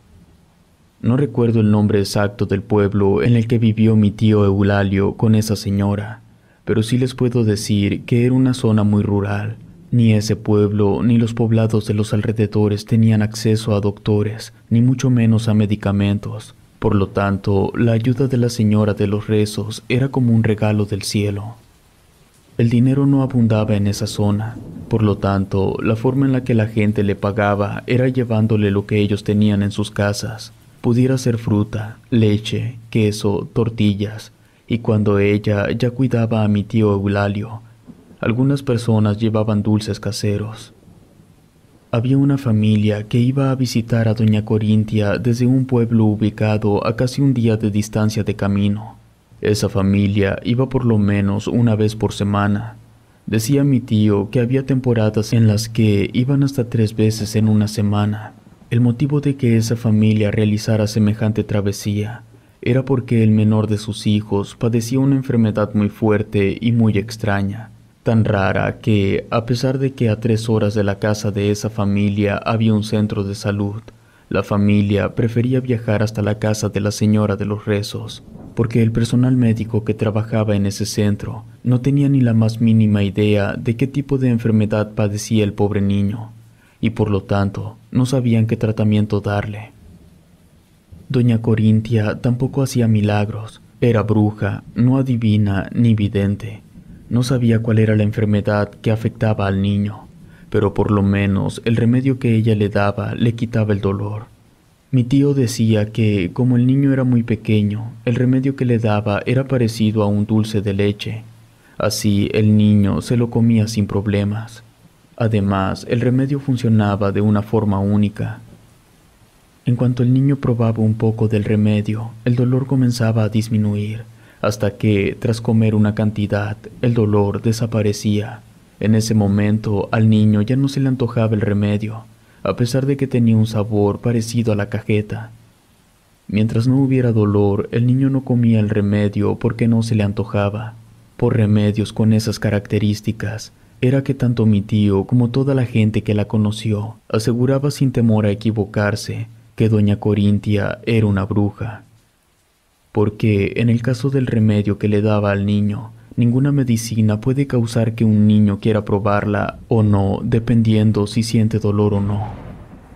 No recuerdo el nombre exacto del pueblo en el que vivió mi tío Eulalio con esa señora, pero sí les puedo decir que era una zona muy rural. Ni ese pueblo ni los poblados de los alrededores tenían acceso a doctores, ni mucho menos a medicamentos. Por lo tanto, la ayuda de la señora de los rezos era como un regalo del cielo. El dinero no abundaba en esa zona, por lo tanto, la forma en la que la gente le pagaba era llevándole lo que ellos tenían en sus casas. Pudiera ser fruta, leche, queso, tortillas, y cuando ella ya cuidaba a mi tío Eulalio, algunas personas llevaban dulces caseros. Había una familia que iba a visitar a Doña Corintia desde un pueblo ubicado a casi un día de distancia de camino. Esa familia iba por lo menos una vez por semana. Decía mi tío que había temporadas en las que iban hasta 3 veces en una semana. El motivo de que esa familia realizara semejante travesía era porque el menor de sus hijos padecía una enfermedad muy fuerte y muy extraña. Tan rara que, a pesar de que a 3 horas de la casa de esa familia había un centro de salud, la familia prefería viajar hasta la casa de la señora de los rezos, porque el personal médico que trabajaba en ese centro no tenía ni la más mínima idea de qué tipo de enfermedad padecía el pobre niño, y por lo tanto no sabían qué tratamiento darle. Doña Corintia tampoco hacía milagros, era bruja, no adivina ni vidente. No sabía cuál era la enfermedad que afectaba al niño, pero por lo menos el remedio que ella le daba le quitaba el dolor. Mi tío decía que, como el niño era muy pequeño, el remedio que le daba era parecido a un dulce de leche. Así el niño se lo comía sin problemas. Además, el remedio funcionaba de una forma única. En cuanto el niño probaba un poco del remedio, el dolor comenzaba a disminuir, hasta que, tras comer una cantidad, el dolor desaparecía. En ese momento, al niño ya no se le antojaba el remedio, a pesar de que tenía un sabor parecido a la cajeta. Mientras no hubiera dolor, el niño no comía el remedio porque no se le antojaba. Por remedios con esas características, era que tanto mi tío como toda la gente que la conoció aseguraba sin temor a equivocarse que Doña Corintia era una bruja. Porque en el caso del remedio que le daba al niño, ninguna medicina puede causar que un niño quiera probarla o no, dependiendo si siente dolor o no.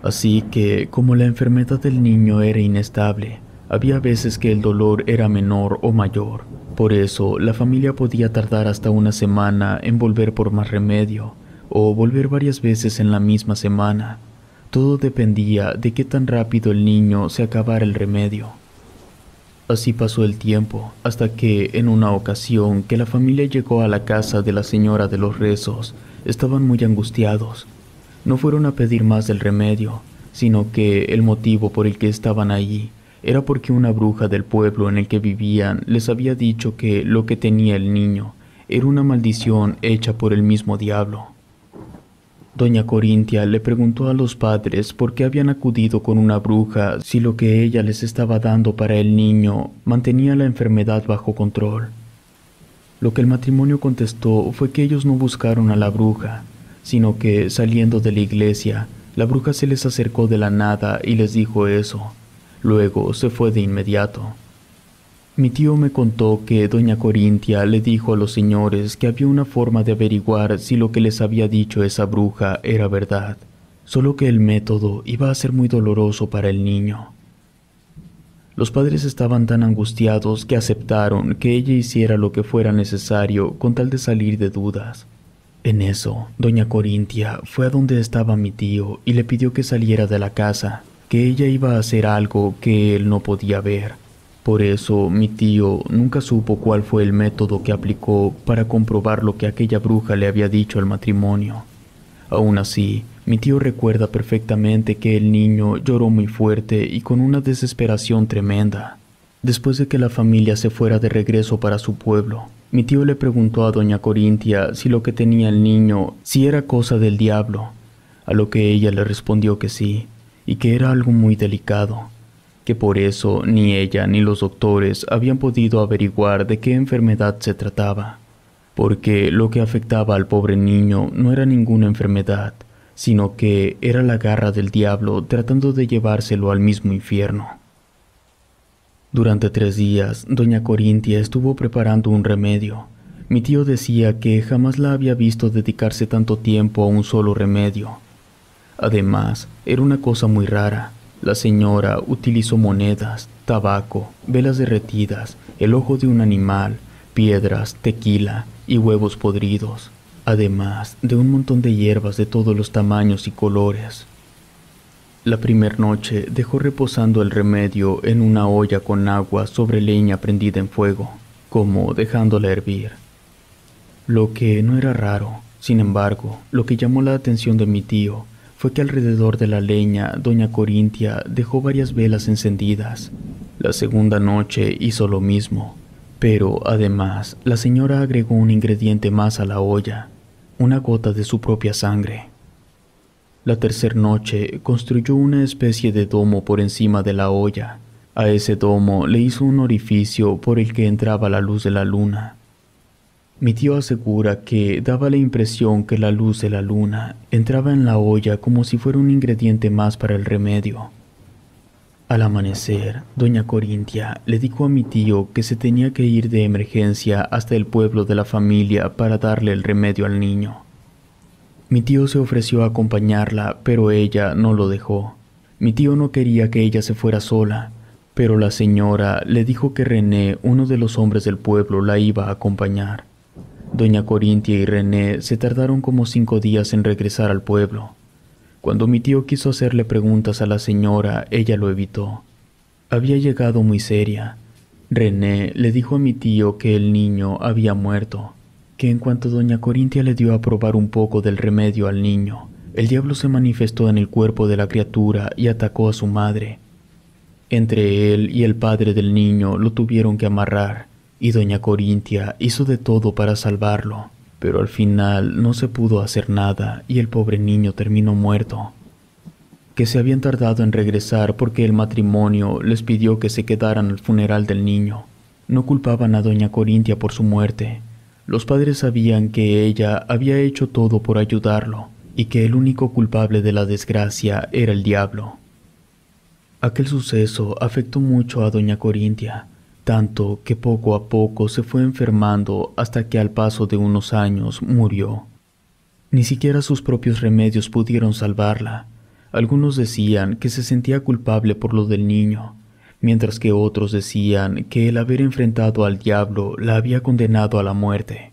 Así que, como la enfermedad del niño era inestable, había veces que el dolor era menor o mayor. Por eso, la familia podía tardar hasta una semana en volver por más remedio, o volver varias veces en la misma semana. Todo dependía de qué tan rápido el niño se acabara el remedio. Así pasó el tiempo, hasta que, en una ocasión que la familia llegó a la casa de la señora de los rezos, estaban muy angustiados. No fueron a pedir más del remedio, sino que el motivo por el que estaban ahí era porque una bruja del pueblo en el que vivían les había dicho que lo que tenía el niño era una maldición hecha por el mismo diablo. Doña Corintia le preguntó a los padres por qué habían acudido con una bruja si lo que ella les estaba dando para el niño mantenía la enfermedad bajo control. Lo que el matrimonio contestó fue que ellos no buscaron a la bruja, sino que, saliendo de la iglesia, la bruja se les acercó de la nada y les dijo eso. Luego se fue de inmediato. Mi tío me contó que Doña Corintia le dijo a los señores que había una forma de averiguar si lo que les había dicho esa bruja era verdad, solo que el método iba a ser muy doloroso para el niño. Los padres estaban tan angustiados que aceptaron que ella hiciera lo que fuera necesario con tal de salir de dudas. En eso, Doña Corintia fue a donde estaba mi tío y le pidió que saliera de la casa, que ella iba a hacer algo que él no podía ver. Por eso, mi tío nunca supo cuál fue el método que aplicó para comprobar lo que aquella bruja le había dicho al matrimonio. Aún así, mi tío recuerda perfectamente que el niño lloró muy fuerte y con una desesperación tremenda. Después de que la familia se fuera de regreso para su pueblo, mi tío le preguntó a Doña Corintia si lo que tenía el niño si era cosa del diablo, a lo que ella le respondió que sí, y que era algo muy delicado, que por eso ni ella ni los doctores habían podido averiguar de qué enfermedad se trataba, porque lo que afectaba al pobre niño no era ninguna enfermedad, sino que era la garra del diablo tratando de llevárselo al mismo infierno. Durante 3 días, Doña Corintia estuvo preparando un remedio. Mi tío decía que jamás la había visto dedicarse tanto tiempo a un solo remedio. Además, era una cosa muy rara. La señora utilizó monedas, tabaco, velas derretidas, el ojo de un animal, piedras, tequila y huevos podridos, además de un montón de hierbas de todos los tamaños y colores. La primera noche dejó reposando el remedio en una olla con agua sobre leña prendida en fuego, como dejándola hervir. Lo que no era raro, sin embargo, lo que llamó la atención de mi tío fue que alrededor de la leña, Doña Corintia dejó varias velas encendidas. La segunda noche hizo lo mismo, pero además la señora agregó un ingrediente más a la olla, una gota de su propia sangre. La tercera noche construyó una especie de domo por encima de la olla. A ese domo le hizo un orificio por el que entraba la luz de la luna. Mi tío asegura que daba la impresión que la luz de la luna entraba en la olla como si fuera un ingrediente más para el remedio. Al amanecer, Doña Corintia le dijo a mi tío que se tenía que ir de emergencia hasta el pueblo de la familia para darle el remedio al niño. Mi tío se ofreció a acompañarla, pero ella no lo dejó. Mi tío no quería que ella se fuera sola, pero la señora le dijo que René, uno de los hombres del pueblo, la iba a acompañar. Doña Corintia y René se tardaron como 5 días en regresar al pueblo. Cuando mi tío quiso hacerle preguntas a la señora, ella lo evitó. Había llegado muy seria. René le dijo a mi tío que el niño había muerto, que en cuanto Doña Corintia le dio a probar un poco del remedio al niño, el diablo se manifestó en el cuerpo de la criatura y atacó a su madre. Entre él y el padre del niño lo tuvieron que amarrar, y Doña Corintia hizo de todo para salvarlo, pero al final no se pudo hacer nada y el pobre niño terminó muerto. Que se habían tardado en regresar porque el matrimonio les pidió que se quedaran al funeral del niño. No culpaban a Doña Corintia por su muerte. Los padres sabían que ella había hecho todo por ayudarlo, y que el único culpable de la desgracia era el diablo. Aquel suceso afectó mucho a Doña Corintia, tanto que poco a poco se fue enfermando hasta que al paso de unos años murió. Ni siquiera sus propios remedios pudieron salvarla. Algunos decían que se sentía culpable por lo del niño, mientras que otros decían que el haber enfrentado al diablo la había condenado a la muerte.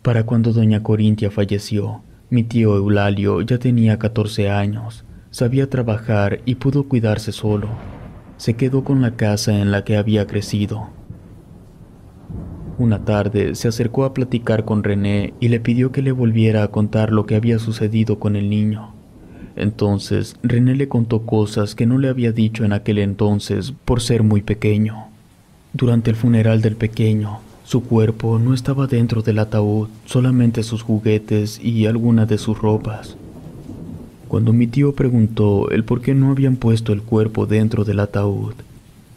Para cuando Doña Corintia falleció, mi tío Eulalio ya tenía 14 años, sabía trabajar y pudo cuidarse solo. Se quedó con la casa en la que había crecido. Una tarde se acercó a platicar con René y le pidió que le volviera a contar lo que había sucedido con el niño. Entonces René le contó cosas que no le había dicho en aquel entonces por ser muy pequeño. Durante el funeral del pequeño, su cuerpo no estaba dentro del ataúd, solamente sus juguetes y alguna de sus ropas. Cuando mi tío preguntó el por qué no habían puesto el cuerpo dentro del ataúd,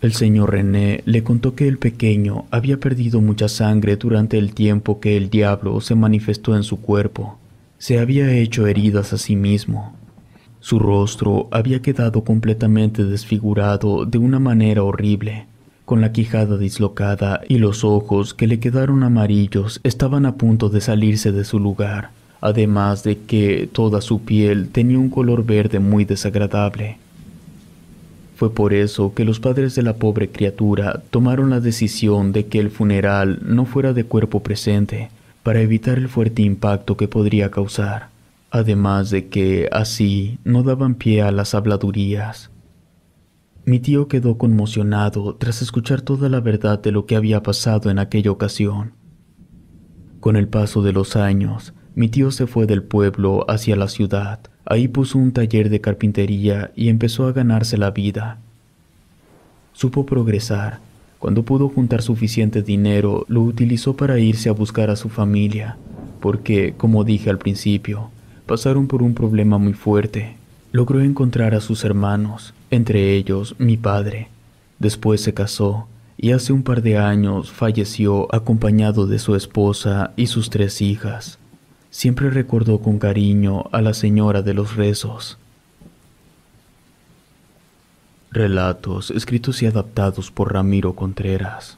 el señor René le contó que el pequeño había perdido mucha sangre durante el tiempo que el diablo se manifestó en su cuerpo. Se había hecho heridas a sí mismo. Su rostro había quedado completamente desfigurado de una manera horrible, con la quijada dislocada y los ojos que le quedaron amarillos estaban a punto de salirse de su lugar, además de que toda su piel tenía un color verde muy desagradable. Fue por eso que los padres de la pobre criatura tomaron la decisión de que el funeral no fuera de cuerpo presente, para evitar el fuerte impacto que podría causar, además de que así no daban pie a las habladurías. Mi tío quedó conmocionado tras escuchar toda la verdad de lo que había pasado en aquella ocasión. Con el paso de los años, mi tío se fue del pueblo hacia la ciudad. Ahí puso un taller de carpintería y empezó a ganarse la vida. Supo progresar. Cuando pudo juntar suficiente dinero, lo utilizó para irse a buscar a su familia, porque, como dije al principio, pasaron por un problema muy fuerte. Logró encontrar a sus hermanos, entre ellos mi padre. Después se casó y hace un par de años falleció acompañado de su esposa y sus 3 hijas. Siempre recordó con cariño a la señora de los rezos. Relatos escritos y adaptados por Ramiro Contreras.